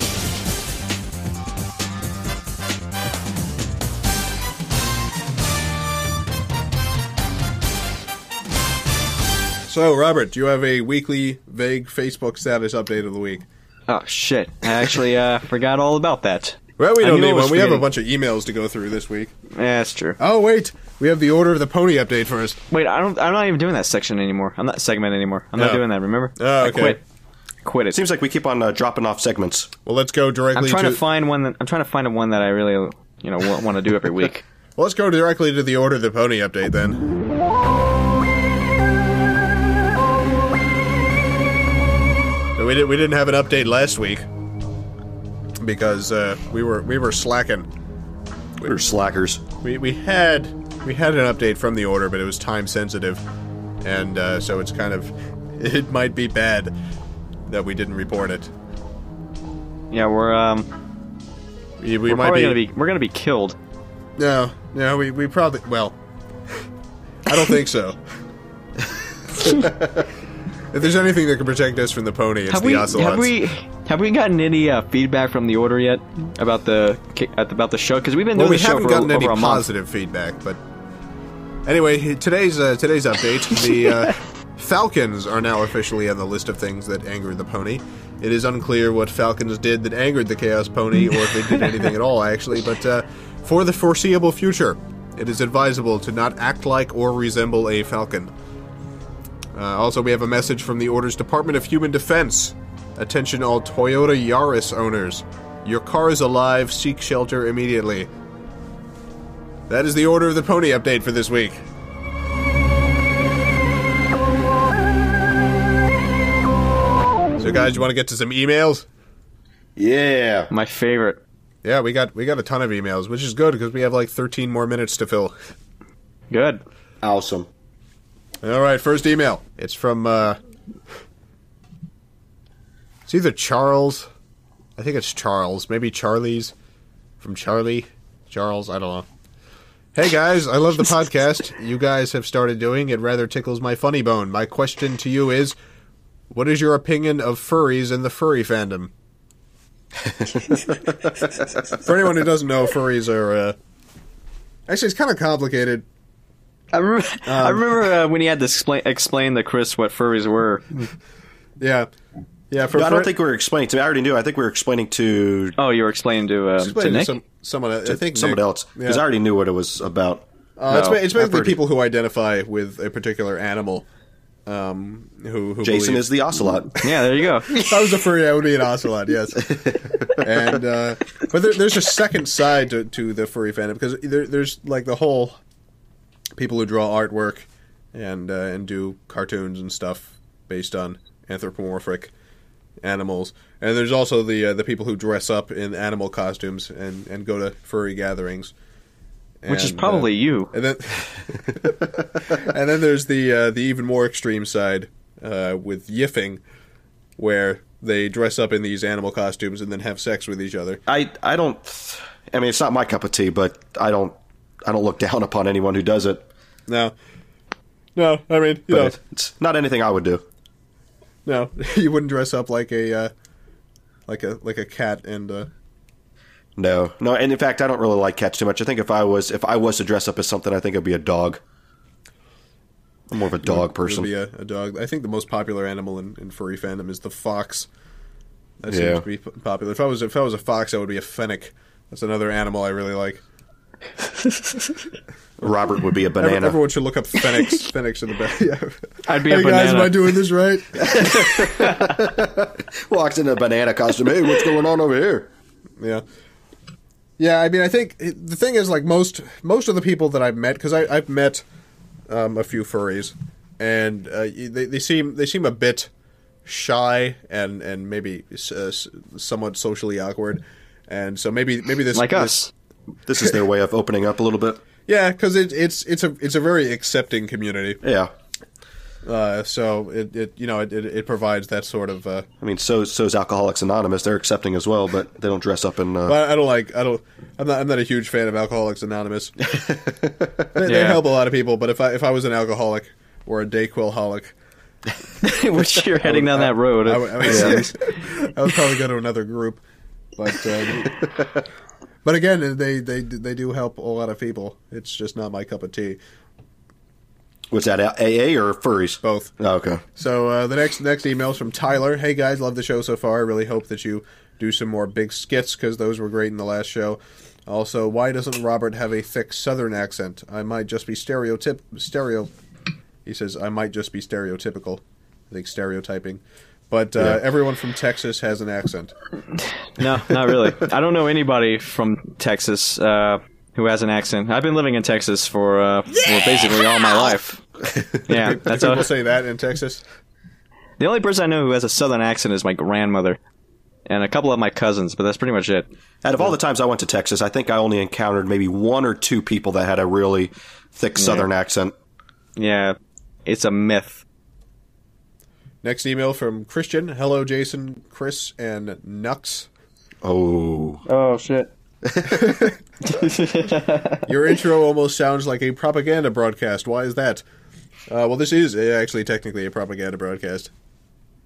So, Robert, do you have a weekly vague Facebook status update of the week? Oh, shit. I actually forgot all about that. Well, we don't need one. We have a bunch of emails to go through this week. Yeah, that's true. Oh, wait. We have the Order of the Pony update first. Wait, I'm not even doing that section anymore. I'm not segment anymore. I'm not doing that, remember? Oh, okay. I quit it. Seems like we keep on dropping off segments. Well, let's go directly I'm trying to find one that I really, want to do every week. Well, let's go directly to the Order of the Pony update, then. We didn't have an update last week because we were slacking. We were slackers. We had an update from the order, but it was time sensitive, and so it's kind of it might be bad that we didn't report it. Yeah, we're gonna be killed. No, we probably, well, I don't think so. If there's anything that can protect us from the pony, it's the ocelots. Have we gotten any feedback from the order yet about the show? Because we've been doing the show for over a month. We haven't gotten any positive feedback, but anyway, today's update: the Falcons are now officially on the list of things that angered the pony. It is unclear what Falcons did that angered the Chaos Pony, or if they did anything at all, actually. But for the foreseeable future, it is advisable to not act like or resemble a falcon. Also, we have a message from the Order's Department of Human Defense. Attention all Toyota Yaris owners. Your car is alive. Seek shelter immediately. That is the Order of the Pony update for this week. So guys, you want to get to some emails? Yeah. My favorite. Yeah, we got a ton of emails, which is good because we have like 13 more minutes to fill. Good. Awesome. All right, first email. It's from, it's either Charles. I think it's Charles. Maybe Charlie's. From Charlie. Charles, I don't know. Hey, guys, I love the podcast you guys have started doing. It rather tickles my funny bone. My question to you is, what is your opinion of furries and the furry fandom? For anyone who doesn't know, furries are, actually, it's kind of complicated. I remember when he had to explain to Chris what furries were. Yeah. Yeah. No, I don't think we were explaining to... I already knew. I think we were explaining to... Oh, you were explaining to Nick? Someone else. Because yeah. I already knew what it was about. It's basically people who identify with a particular animal. Who Jason is the ocelot. Yeah, there you go. If I was a furry, I would be an ocelot, yes. And but there's a second side to the furry fandom, because there's like the whole... people who draw artwork and do cartoons and stuff based on anthropomorphic animals, and there's also the people who dress up in animal costumes and go to furry gatherings, and, which is probably you. And then and then there's the even more extreme side with yiffing, where they dress up in these animal costumes and then have sex with each other. I don't. I mean, it's not my cup of tea, but I don't look down upon anyone who does it. No. I mean, you know, it's not anything I would do. No, you wouldn't dress up like a cat and. No, and in fact, I don't really like cats too much. I think if I was to dress up as something, I think it'd be a dog. I'm more of a dog person. Be a dog. I think the most popular animal in furry fandom is the fox. That seems to be popular. If I was a fox, I would be a fennec. That's another animal I really like. Robert would be a banana. Everyone should look up Fenix. Fenix in the back. Yeah. I'd be a banana. Guys, am I doing this right? Walks in a banana costume. Hey, what's going on over here? Yeah. Yeah, I mean, I think the thing is, like, most of the people that I've met, because I've met a few furries, and they seem a bit shy and maybe somewhat socially awkward, and so maybe this like us. This is their way of opening up a little bit. Yeah, because it's a very accepting community. Yeah. So it provides that sort of. I mean, so's Alcoholics Anonymous. They're accepting as well, but they don't dress up in. I'm not a huge fan of Alcoholics Anonymous. They help a lot of people, but if I was an alcoholic or a Dayquil-holic, which you're heading down that road, I would probably go to another group, but. But again, they do help a lot of people. It's just not my cup of tea. Was that AA or furries? Both. Oh, okay. So the next email is from Tyler. Hey guys, love the show so far. I really hope that you do some more big skits because those were great in the last show. Also, why doesn't Robert have a thick Southern accent? I might just be He says I might just be stereotypical. I think stereotyping. But everyone from Texas has an accent. No, not really. I don't know anybody from Texas who has an accent. I've been living in Texas for well, basically all my life. Yeah, that's people say that in Texas. The only person I know who has a southern accent is my grandmother and a couple of my cousins, but that's pretty much it. Out of all the times I went to Texas, I think I only encountered maybe one or two people that had a really thick southern accent. Yeah, it's a myth. Next email from Christian. Hello, Jason, Chris, and Nux. Oh. Oh, shit. Your intro almost sounds like a propaganda broadcast. Why is that? Well, this is actually technically a propaganda broadcast.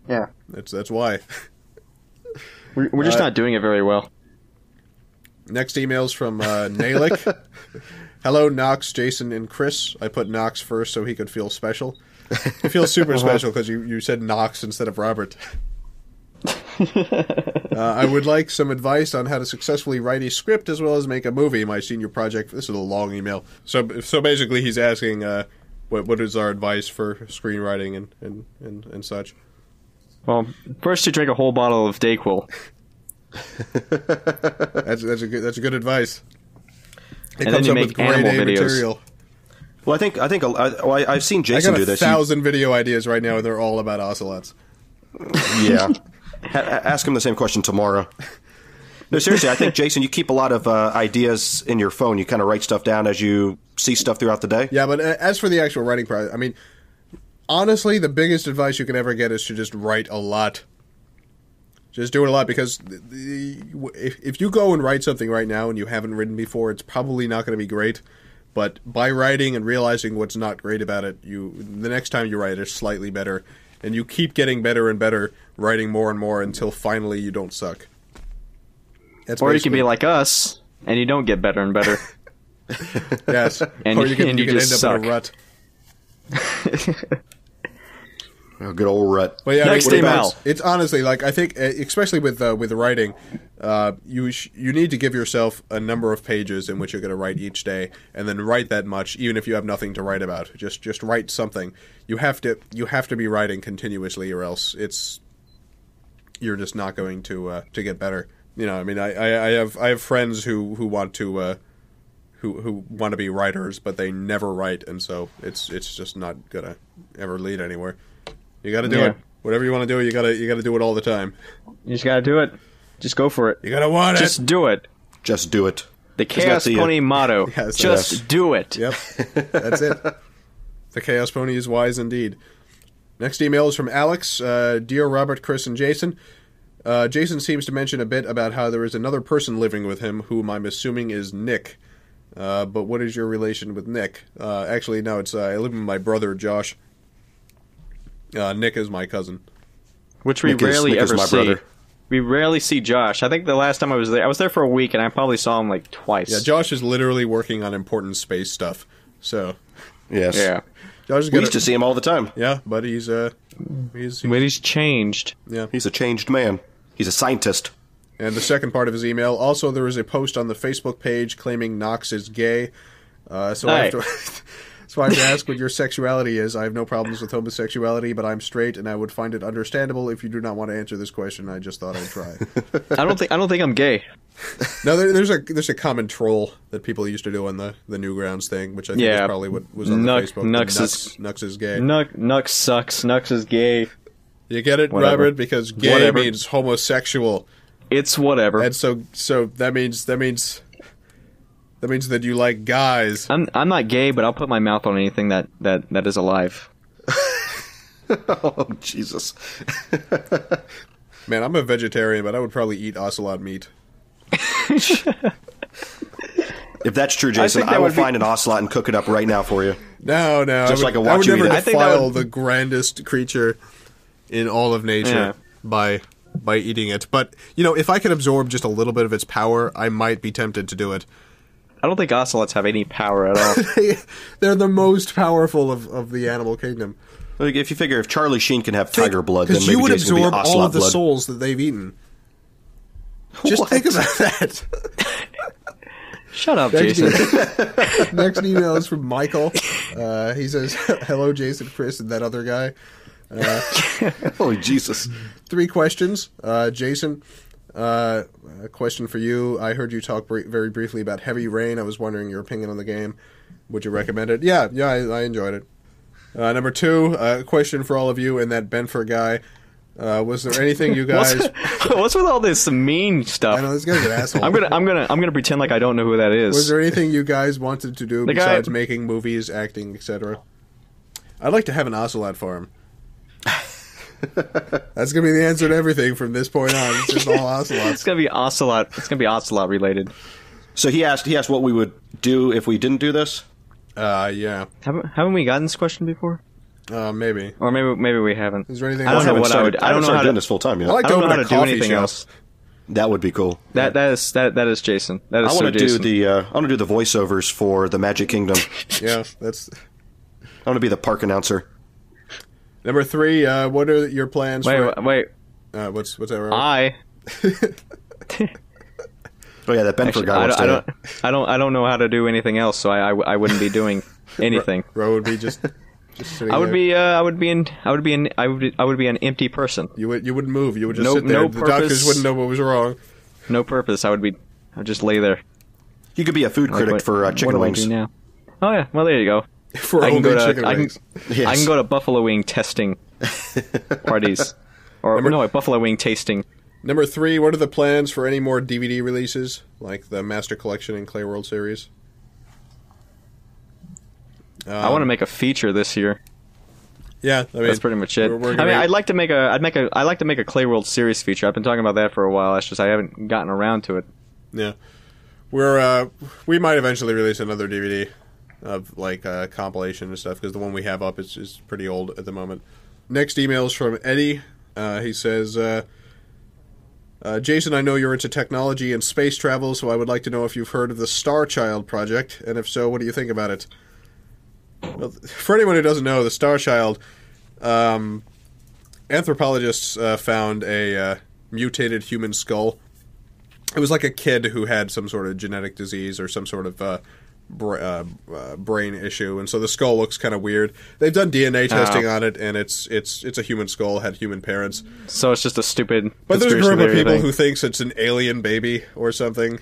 Yeah. That's why. We're just not doing it very well. Next email's from Nalik. Hello, Knox, Jason, and Chris. I put Knox first so he could feel special. He feels super special because you said Knox instead of Robert. I would like some advice on how to successfully write a script as well as make a movie. My senior project. This is a long email. So basically he's asking what is our advice for screenwriting and such. Well, first you drink a whole bottle of Dayquil. that's good advice. It and comes then you up make with great animal videos. Material. Well, I've seen Jason do this. I got 1,000 video ideas right now, and they're all about ocelots. Yeah. Ask him the same question tomorrow. No, seriously, I think, Jason, you keep a lot of ideas in your phone. You kind of write stuff down as you see stuff throughout the day. Yeah, but as for the actual writing process, I mean, honestly, the biggest advice you can ever get is to just write a lot. Just do it a lot, because if you go and write something right now and you haven't written before, it's probably not going to be great. But by writing and realizing what's not great about it, the next time you write, it's slightly better. And you keep getting better and better, writing more and more until finally you don't suck. Or you can be like us, and you don't get better and better. Yes. And or you can end up in a rut. A good old rut. Well, yeah, next email. It's honestly, like, I think, especially with writing, you need to give yourself a number of pages in which you're going to write each day, and then write that much, even if you have nothing to write about. Just write something. You have to be writing continuously, or else you're just not going to get better. You know, I mean, I have friends who want to who want to be writers, but they never write, and so it's just not gonna ever lead anywhere. You got to do it. Whatever you want to do, you got to do it all the time. You just got to do it. Just go for it. You got to want it. Just do it. Just do it. The Chaos Pony motto. Yes, just do it. Yep. That's it. The Chaos Pony is wise indeed. Next email is from Alex. Dear Robert, Chris, and Jason. Jason seems to mention a bit about how there is another person living with him, whom I'm assuming is Nick. But what is your relation with Nick? Actually, no, it's I live with my brother, Josh. Nick is my cousin, which we rarely ever see. We rarely see Josh. I think the last time I was there for a week, and I probably saw him like twice. Yeah, Josh is literally working on important space stuff. So, yes, yeah, Josh is we used to see him all the time. Yeah, but he's changed. Yeah, he's a changed man. He's a scientist. And the second part of his email. Also, there is a post on the Facebook page claiming Knox is gay. So I have to ask what your sexuality is. I have no problems with homosexuality, but I'm straight, and I would find it understandable if you do not want to answer this question. I just thought I'd try. I don't think I'm gay. No, there's a common troll that people used to do on the Newgrounds thing, which I think is probably what was on the Facebook. Nux is gay. Nux sucks. Nux is gay. You get it, whatever. Robert? Because gay means homosexual. It's whatever. And so that means. That means that you like guys. I'm not gay, but I'll put my mouth on anything that is alive. Oh, Jesus. Man, I'm a vegetarian, but I would probably eat ocelot meat. If that's true, Jason, I will find an ocelot and cook it up right now for you. No. I would never defile the grandest creature in all of nature by eating it. But, you know, if I could absorb just a little bit of its power, I might be tempted to do it. I don't think ocelots have any power at all. They're the most powerful of the animal kingdom. Like, if you figure if Charlie Sheen can have tiger blood, then maybe Jason would be ocelot blood. Because you would absorb all of the souls that they've eaten. Just think about that. Shut up, Jason. Next email is from Michael. He says, hello, Jason, Chris, and that other guy. Holy Jesus. 3 questions. Jason... a question for you. I heard you talk very briefly about Heavy Rain. I was wondering your opinion on the game. Would you recommend it? Yeah, I enjoyed it. Number two, a question for all of you and that Benfer guy. Was there anything you guys? What's with all this mean stuff? I know this guy's an asshole. I'm gonna pretend like I don't know who that is. Was there anything you guys wanted to do besides making movies, acting, etc.? I'd like to have an ocelot farm. That's gonna be the answer to everything from this point on. It's just all ocelots. It's gonna be ocelot. It's gonna be ocelot related. So he asked what we would do if we didn't do this. Yeah. Haven't we gotten this question before? Maybe. Or maybe we haven't. Is there anything? I don't know how to do this full time. You know? I don't know how to do anything else. That would be cool. That is Jason. That is. I want to do the voiceovers for the Magic Kingdom. Yeah, that's. I want to be the park announcer. Number three. What are your plans? Wait. What's that? Robert? Oh yeah, that Benfer guy. I don't know how to do anything else, so I wouldn't be doing anything. Ro would be just. I would be an empty person. You wouldn't move. You would just sit there. The doctors wouldn't know what was wrong. No purpose. I would just lay there. You could be a food critic for chicken wings. Now? Oh yeah. Well, there you go. For only chicken wings. I can go to buffalo wing testing parties, buffalo wing tasting. Number three. What are the plans for any more DVD releases, like the Master Collection and Clay World series? I want to make a feature this year. Yeah, I mean, that's pretty much it. I'd like to make a Clay World series feature. I've been talking about that for a while. It's just I haven't gotten around to it. Yeah, we might eventually release another DVD of like a compilation and stuff because the one we have up is pretty old at the moment. Next email is from Eddie. He says, Jason, I know you're into technology and space travel, so I would like to know if you've heard of the Starchild project, and if so, what do you think about it? Well, for anyone who doesn't know, the Starchild, anthropologists found a mutated human skull. It was like a kid who had some sort of genetic disease or some sort of brain issue, and so the skull looks kind of weird. They've done DNA testing on it, and it's a human skull, had human parents. So it's just a stupid. But there's a group of people who thinks it's an alien baby or something.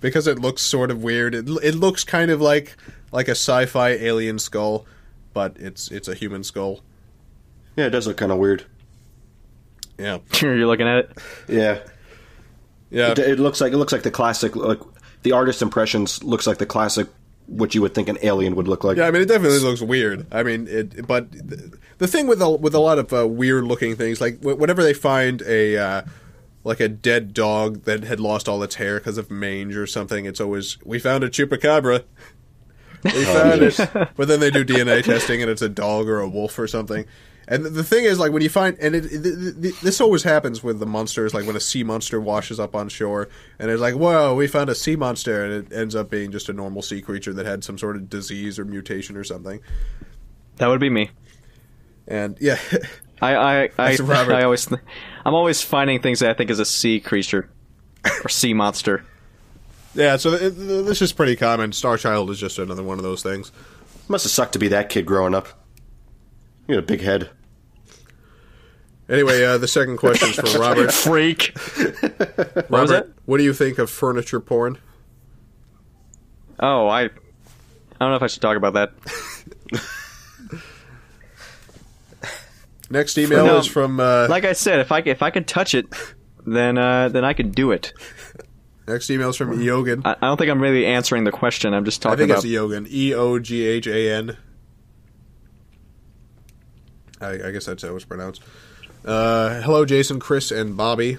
Because it looks sort of weird. It looks kind of like a sci-fi alien skull, but it's a human skull. Yeah, it does look kind of weird. Yeah. You're looking at it? Yeah. Yeah. It looks like the classic, like the artist's impressions looks like the classic what you would think an alien would look like. Yeah, I mean it definitely looks weird. I mean it, but the thing with a lot of weird looking things, like whenever they find a like a dead dog that had lost all its hair because of mange or something. It's always, we found a chupacabra. We found it. But then they do DNA testing and it's a dog or a wolf or something. And the thing is, like, when you find... And this always happens with the monsters, like when a sea monster washes up on shore and it's like, whoa, we found a sea monster. And it ends up being just a normal sea creature that had some sort of disease or mutation or something. That would be me. And, yeah... I'm always finding things that I think is a sea creature or sea monster. Yeah, so this is pretty common. Starchild is just another one of those things. Must have sucked to be that kid growing up. You had a big head. Anyway, the second question is from Robert. Freak. Robert, what was that? What do you think of furniture porn? Oh, I don't know if I should talk about that. Next email is from... like I said, if I could touch it, then I could do it. Next email is from Eogan. I don't think I'm really answering the question. I'm just talking about... I think it's Eogan. E-O-G-H-A-N. I guess that's how it was pronounced. Hello, Jason, Chris, and Bobby.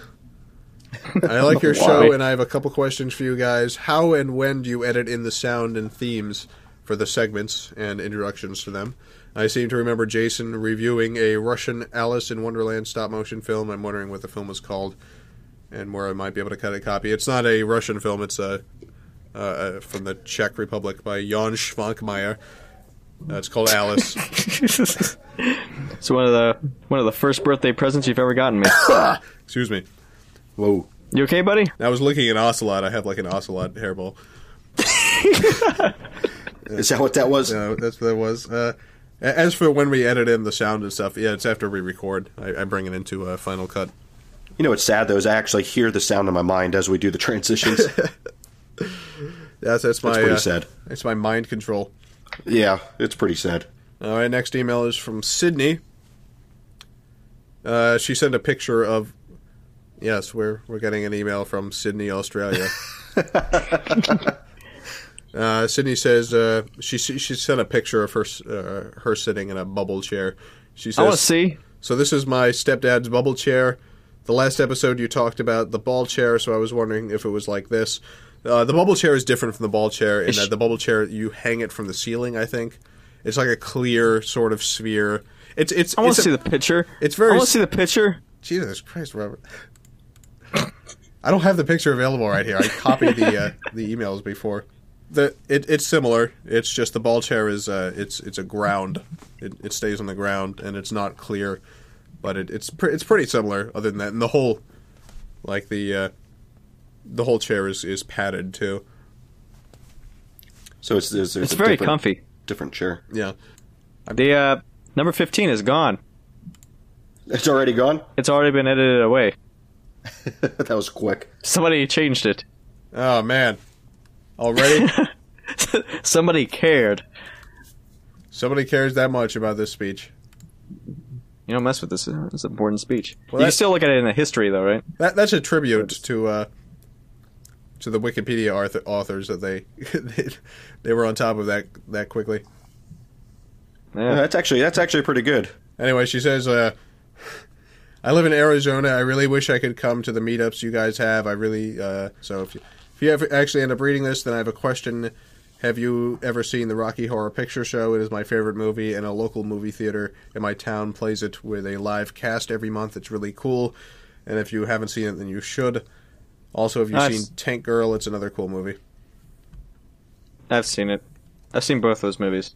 I like your show, and I have a couple questions for you guys. How and when do you edit in the sound and themes for the segments and introductions to them? I seem to remember Jason reviewing a Russian Alice in Wonderland stop-motion film. I'm wondering what the film was called and where I might be able to cut a copy. It's not a Russian film. It's from the Czech Republic by Jan Schwankmajer. It's called Alice. It's one of the first birthday presents you've ever gotten me. Excuse me. Whoa. You okay, buddy? I was looking at ocelot. I have like an ocelot hairball. Is that what that was? No, that's what that was. As for when we edit in the sound and stuff, yeah, it's after we record. I bring it into Final Cut. You know what's sad, though, is I actually hear the sound in my mind as we do the transitions. That's pretty sad. It's my mind control. Yeah, it's pretty sad. All right, next email is from Sydney. She sent a picture of... Yes, we're getting an email from Sydney, Australia. Sydney says she sent a picture of her sitting in a bubble chair. She says, I want to see. So this is my stepdad's bubble chair. The last episode you talked about the ball chair, so I was wondering if it was like this. The bubble chair is different from the ball chair in that the bubble chair, you hang it from the ceiling, I think. It's like a clear sort of sphere. I want to see the picture. It's very. I want to see the picture. Jesus Christ, Robert. I don't have the picture available right here. I copied the emails before. It's similar. It's just the ball chair is it's a ground. It stays on the ground and it's not clear, but it's pretty similar. Other than that, and the whole like the whole chair is padded too. So it's very comfy. Different chair. Yeah. The number 15 is gone. It's already gone? It's already been edited away. That was quick. Somebody changed it. Oh, man. Already? Somebody cared. Somebody cares that much about this speech. You don't mess with this. It's an important speech. Well, you can still look at it in the history, though, right? That's a tribute to the Wikipedia authors that they were on top of that quickly. Yeah. Well, that's actually pretty good. Anyway, she says, I live in Arizona. I really wish I could come to the meetups you guys have. I really, so if you ever actually end up reading this, then I have a question. Have you ever seen the Rocky Horror Picture Show? It is my favorite movie, and a local movie theater in my town plays it with a live cast every month. It's really cool, and if you haven't seen it, then you should. Also, have you seen Tank Girl? It's another cool movie. I've seen it. I've seen both those movies.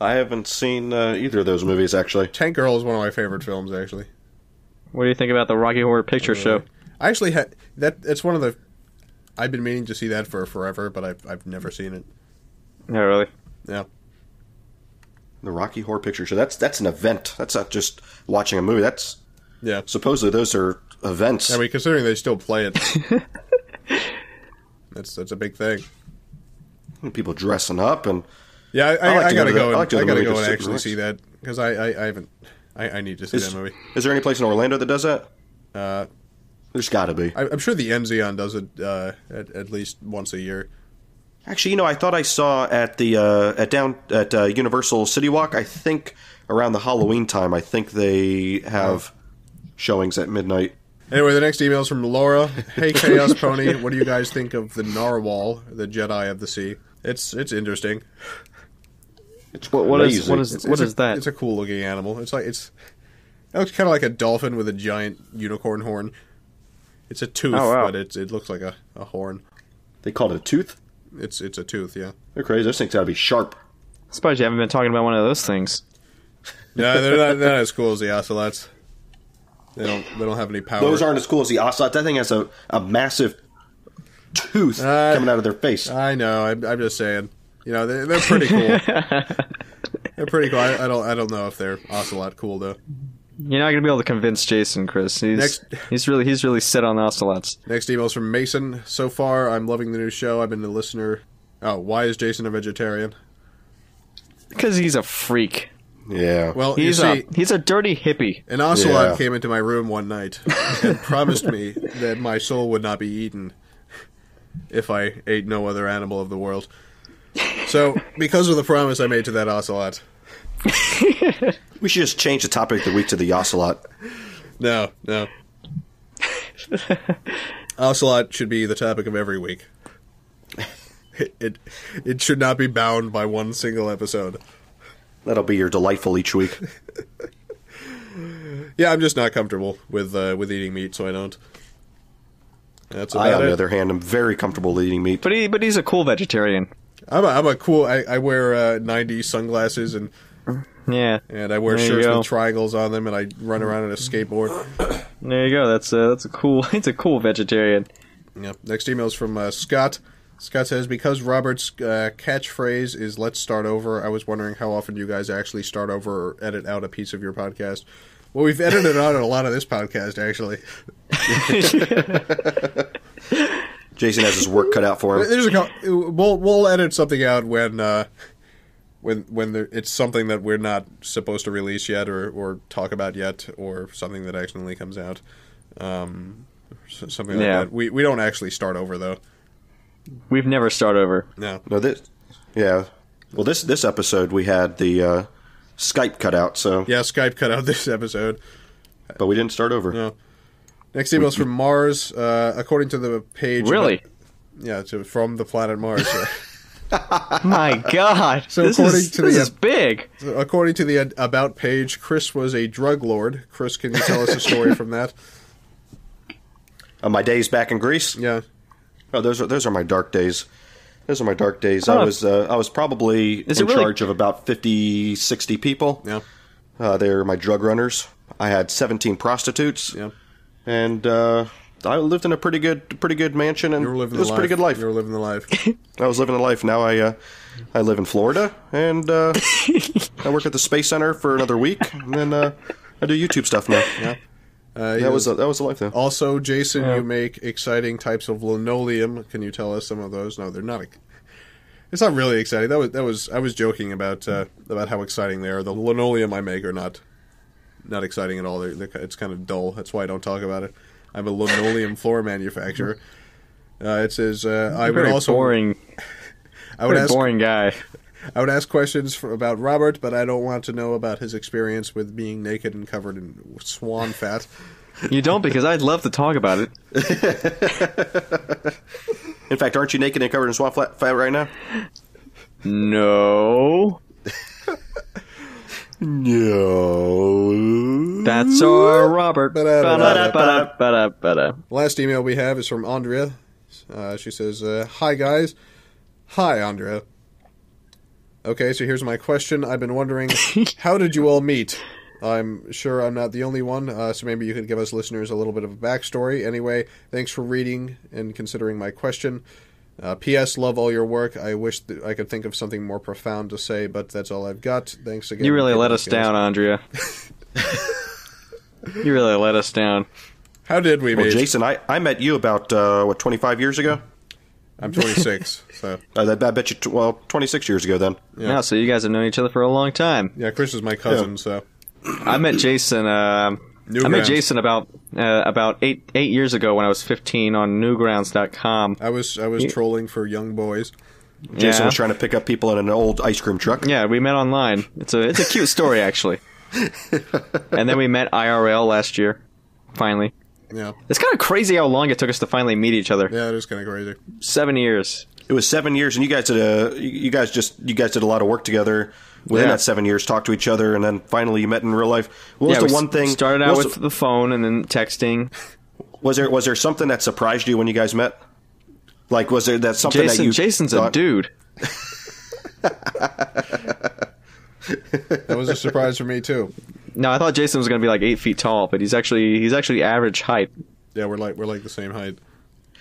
I haven't seen either of those movies, actually. Tank Girl is one of my favorite films, actually. What do you think about the Rocky Horror Picture Show? I actually had that. It's one of the. I've been meaning to see that for forever, but I've never seen it. Yeah, really. Yeah. The Rocky Horror Picture Show. That's an event. That's not just watching a movie. That's yeah. Supposedly those are events. I mean, considering they still play it, that's a big thing. People dressing up and. Yeah, I gotta go. I gotta go and actually see that because I haven't. I need to see that movie. Is there any place in Orlando that does that? There's got to be. I'm sure the Enzion does it at least once a year. Actually, you know, I thought I saw at the down at Universal City Walk. I think around the Halloween time. I think they have showings at midnight. Anyway, the next email is from Laura. Hey, Chaos Pony, what do you guys think of the Narwhal, the Jedi of the Sea? It's interesting. It's what is that? It's a cool looking animal. It looks kind of like a dolphin with a giant unicorn horn. It's a tooth, but it looks like a horn. They call it a tooth? It's a tooth, yeah. They're crazy. Those things gotta be sharp. I'm surprised you haven't been talking about one of those things. No, they're not as cool as the ocelots. They don't have any power. Those aren't as cool as the ocelots. That thing has a massive tooth coming out of their face. I know. I'm just saying. You know, they're pretty cool. They're pretty cool. I don't know if they're ocelot cool though. You're not gonna be able to convince Jason, Chris. He's really set on the ocelots. Next email's from Mason. So far, I'm loving the new show. I've been a listener. Oh, why is Jason a vegetarian? Because he's a freak. Yeah. Well, he's a dirty hippie. An ocelot came into my room one night and promised me that my soul would not be eaten if I ate no other animal of the world. So, because of the promise I made to that ocelot. We should just change the topic of the week to the ocelot. No. Ocelot should be the topic of every week. It should not be bound by one single episode. That'll be your delightful each week. Yeah, I'm just not comfortable with eating meat, so I don't. That's about on the other hand, I'm very comfortable eating meat. But he's a cool vegetarian. I'm a cool. I wear 90s sunglasses and I wear shirts with triangles on them, and I run around on a skateboard. There you go. It's a cool vegetarian. Yeah. Next email is from Scott. Scott says, because Robert's catchphrase is "Let's start over," I was wondering how often you guys actually start over or edit out a piece of your podcast. Well, we've edited out a lot of this podcast, actually. Jason has his work cut out for him. We'll edit something out when it's something that we're not supposed to release yet or talk about yet, or something that accidentally comes out, something like that. We don't actually start over though. We've never start over. No. Well, this episode we had the Skype cut out. So yeah, Skype cut out this episode, but we didn't start over. No. Next email is from Mars. According to the page, really? From the planet Mars. My God! So this is big. According to the about page, Chris was a drug lord. Chris, can you tell us a story from that? My days back in Greece. Yeah. Oh, those are my dark days. Those are my dark days. I was probably in charge of about 50, 60 people. Yeah. They were my drug runners. I had 17 prostitutes. Yeah. And I lived in a pretty good mansion, and it was a pretty good life. You were living the life. I was living the life. Now I live in Florida, and I work at the Space Center for another week, and then I do YouTube stuff now. Yeah. That was the life though. Also, Jason, you make exciting types of linoleum. Can you tell us some of those? No, they're not. It's not really exciting. That was. I was joking about how exciting they are. The linoleum I make are not exciting at all. It's kind of dull. That's why I don't talk about it. I'm a linoleum floor manufacturer. It says I would also boring. I would ask boring guy. I would ask questions about Robert, but I don't want to know about his experience with being naked and covered in swan fat. You don't, because I'd love to talk about it. In fact, aren't you naked and covered in swan fat right now? No. No. That's our Robert. Last email we have is from Andrea. She says, hi, guys. Hi, Andrea. Okay, so here's my question. I've been wondering, how did you all meet? I'm sure I'm not the only one, so maybe you could give us listeners a little bit of a backstory. Anyway, thanks for reading and considering my question. P.S. Love all your work. I wish I could think of something more profound to say, but that's all I've got. Thanks again. You really let us down, Andrea. You really let us down. How did we meet? Well, Jason, I met you about, 25 years ago? I'm 26, so... I bet you, 26 years ago, then. Yeah. No, so you guys have known each other for a long time. Yeah, Chris is my cousin, so... I met Jason, about eight years ago when I was 15 on Newgrounds.com. I was trolling for young boys. Jason was trying to pick up people in an old ice cream truck. Yeah, we met online. It's a cute story, actually. And then we met IRL last year, finally. Yeah. It's kind of crazy how long it took us to finally meet each other. Yeah, it is kind of crazy. 7 years. It was 7 years, and you guys did a lot of work together within that 7 years, talked to each other, and then finally you met in real life. What was the one thing? Started out with the phone and then texting. Was there something that surprised you when you guys met? Like, was there something that you? Jason's a dude. That was a surprise for me too. No, I thought Jason was going to be like 8 feet tall, but he's actually average height. Yeah, we're like the same height.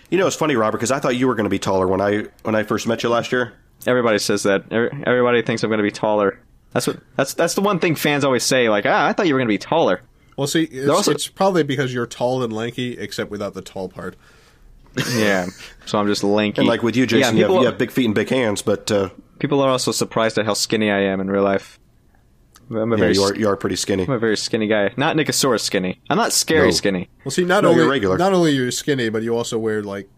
You know, it's funny, Robert, because I thought you were going to be taller when I first met you last year. Everybody says that. Everybody thinks I'm going to be taller. That's the one thing fans always say. Like, I thought you were going to be taller. Well, see, it's probably because you're tall and lanky, except without the tall part. Yeah, so I'm just lanky. And like with you, Jason, you have big feet and big hands, but people are also surprised at how skinny I am in real life. You are pretty skinny. I'm a very skinny guy. Not Nicosaurus skinny. I'm not scary skinny. Well, see, not only you're skinny, but you also wear like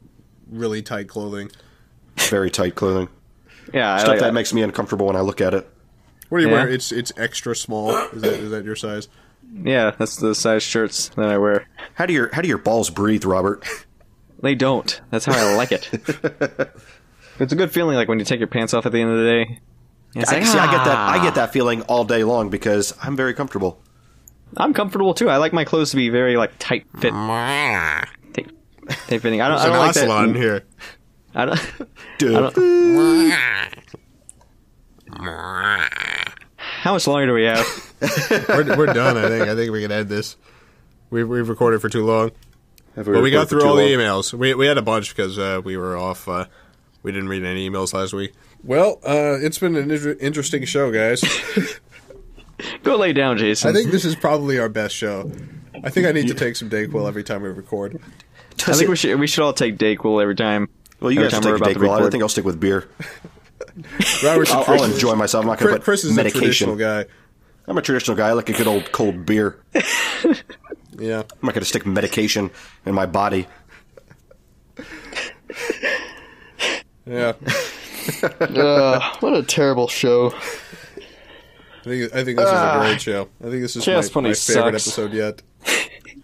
really tight clothing. Very tight clothing. Yeah, stuff that makes me uncomfortable when I look at it. What do you wear? It's extra small. Is that your size? Yeah, that's the size shirts that I wear. How do your balls breathe, Robert? They don't. That's how I like it. It's a good feeling, like when you take your pants off at the end of the day. I get that feeling all day long because I'm very comfortable. I'm comfortable too. I like my clothes to be very like tight fit. Tight fitting. I don't like that. Ocelot in here. How much longer do we have? we're done. I think we can end this. We've recorded for too long. But we got through all the emails. We had a bunch because we were off. We didn't read any emails last week. Well, it's been an interesting show, guys. Go lay down, Jason. I think this is probably our best show. I think I need to take some Dayquil every time we record. I think we should all take Dayquil every time. Well, you guys take Dayquil. I think I'll stick with beer. Robert's I'll enjoy myself. I'm not going to put medication. Chris is a traditional guy. I'm a traditional guy. I like a good old cold beer. Yeah. I'm not going to stick medication in my body. Yeah. What a terrible show. I think this is a great show. I think this is my favorite episode yet.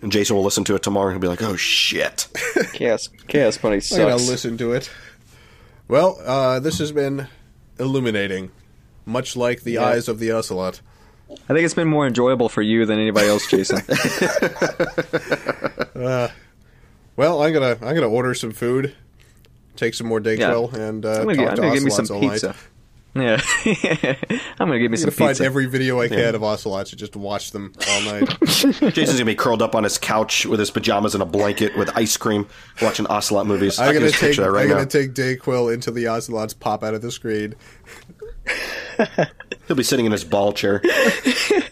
And Jason will listen to it tomorrow and he'll be like, oh, shit. Chaos Pony sucks. I'm going to listen to it. Well, this has been illuminating, much like the eyes of the ocelot. I think it's been more enjoyable for you than anybody else, Jason. Well, I'm gonna order some food, take some more Dayquil, and talk to ocelots all night. Yeah, I'm gonna give me some pizza. Find every video I can of ocelots and just watch them all night. Jason's gonna be curled up on his couch with his pajamas and a blanket with ice cream, watching ocelot movies. I'm gonna take Dayquil until the ocelots pop out of the screen. He'll be sitting in his ball chair. He'll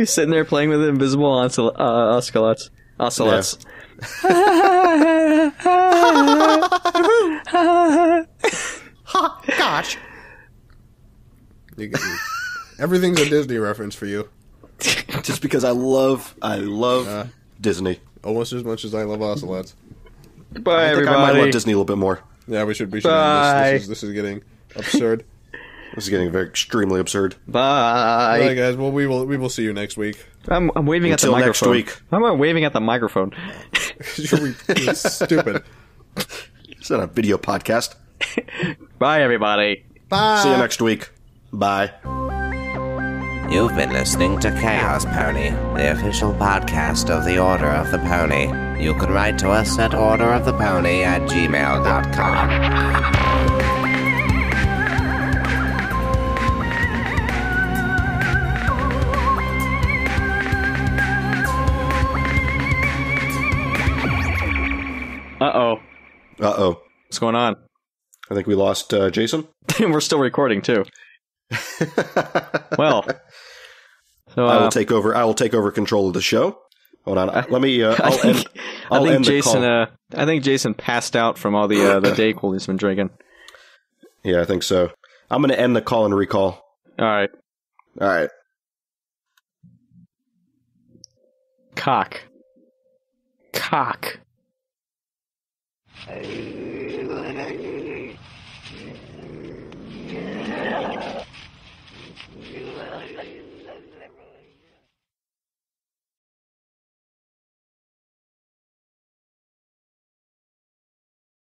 be sitting there playing with invisible ocelots. Ocelots. Yeah. Gosh. Everything's a Disney reference for you. Just because I love Disney almost as much as I love ocelots. Bye, everybody. I might love Disney a little bit more. Yeah, we should. This is getting absurd. This is getting extremely absurd. Bye. All right, guys. Well, we will see you next week. I'm waving until at the microphone. Next week. Why am I waving at the microphone? You're stupid. It's not a video podcast. Bye, everybody. Bye. See you next week. Bye. You've been listening to Chaos Pony, the official podcast of the Order of the Pony. You can write to us at orderofthepony@gmail.com. Uh-oh. Uh-oh. What's going on? I think we lost Jason. We're still recording, too. Well. So, I will take over control of the show. Hold on. I think Jason passed out from all the Dayquil he's been drinking. Yeah, I think so. I'm going to end the call and recall. All right. Cock. I love it.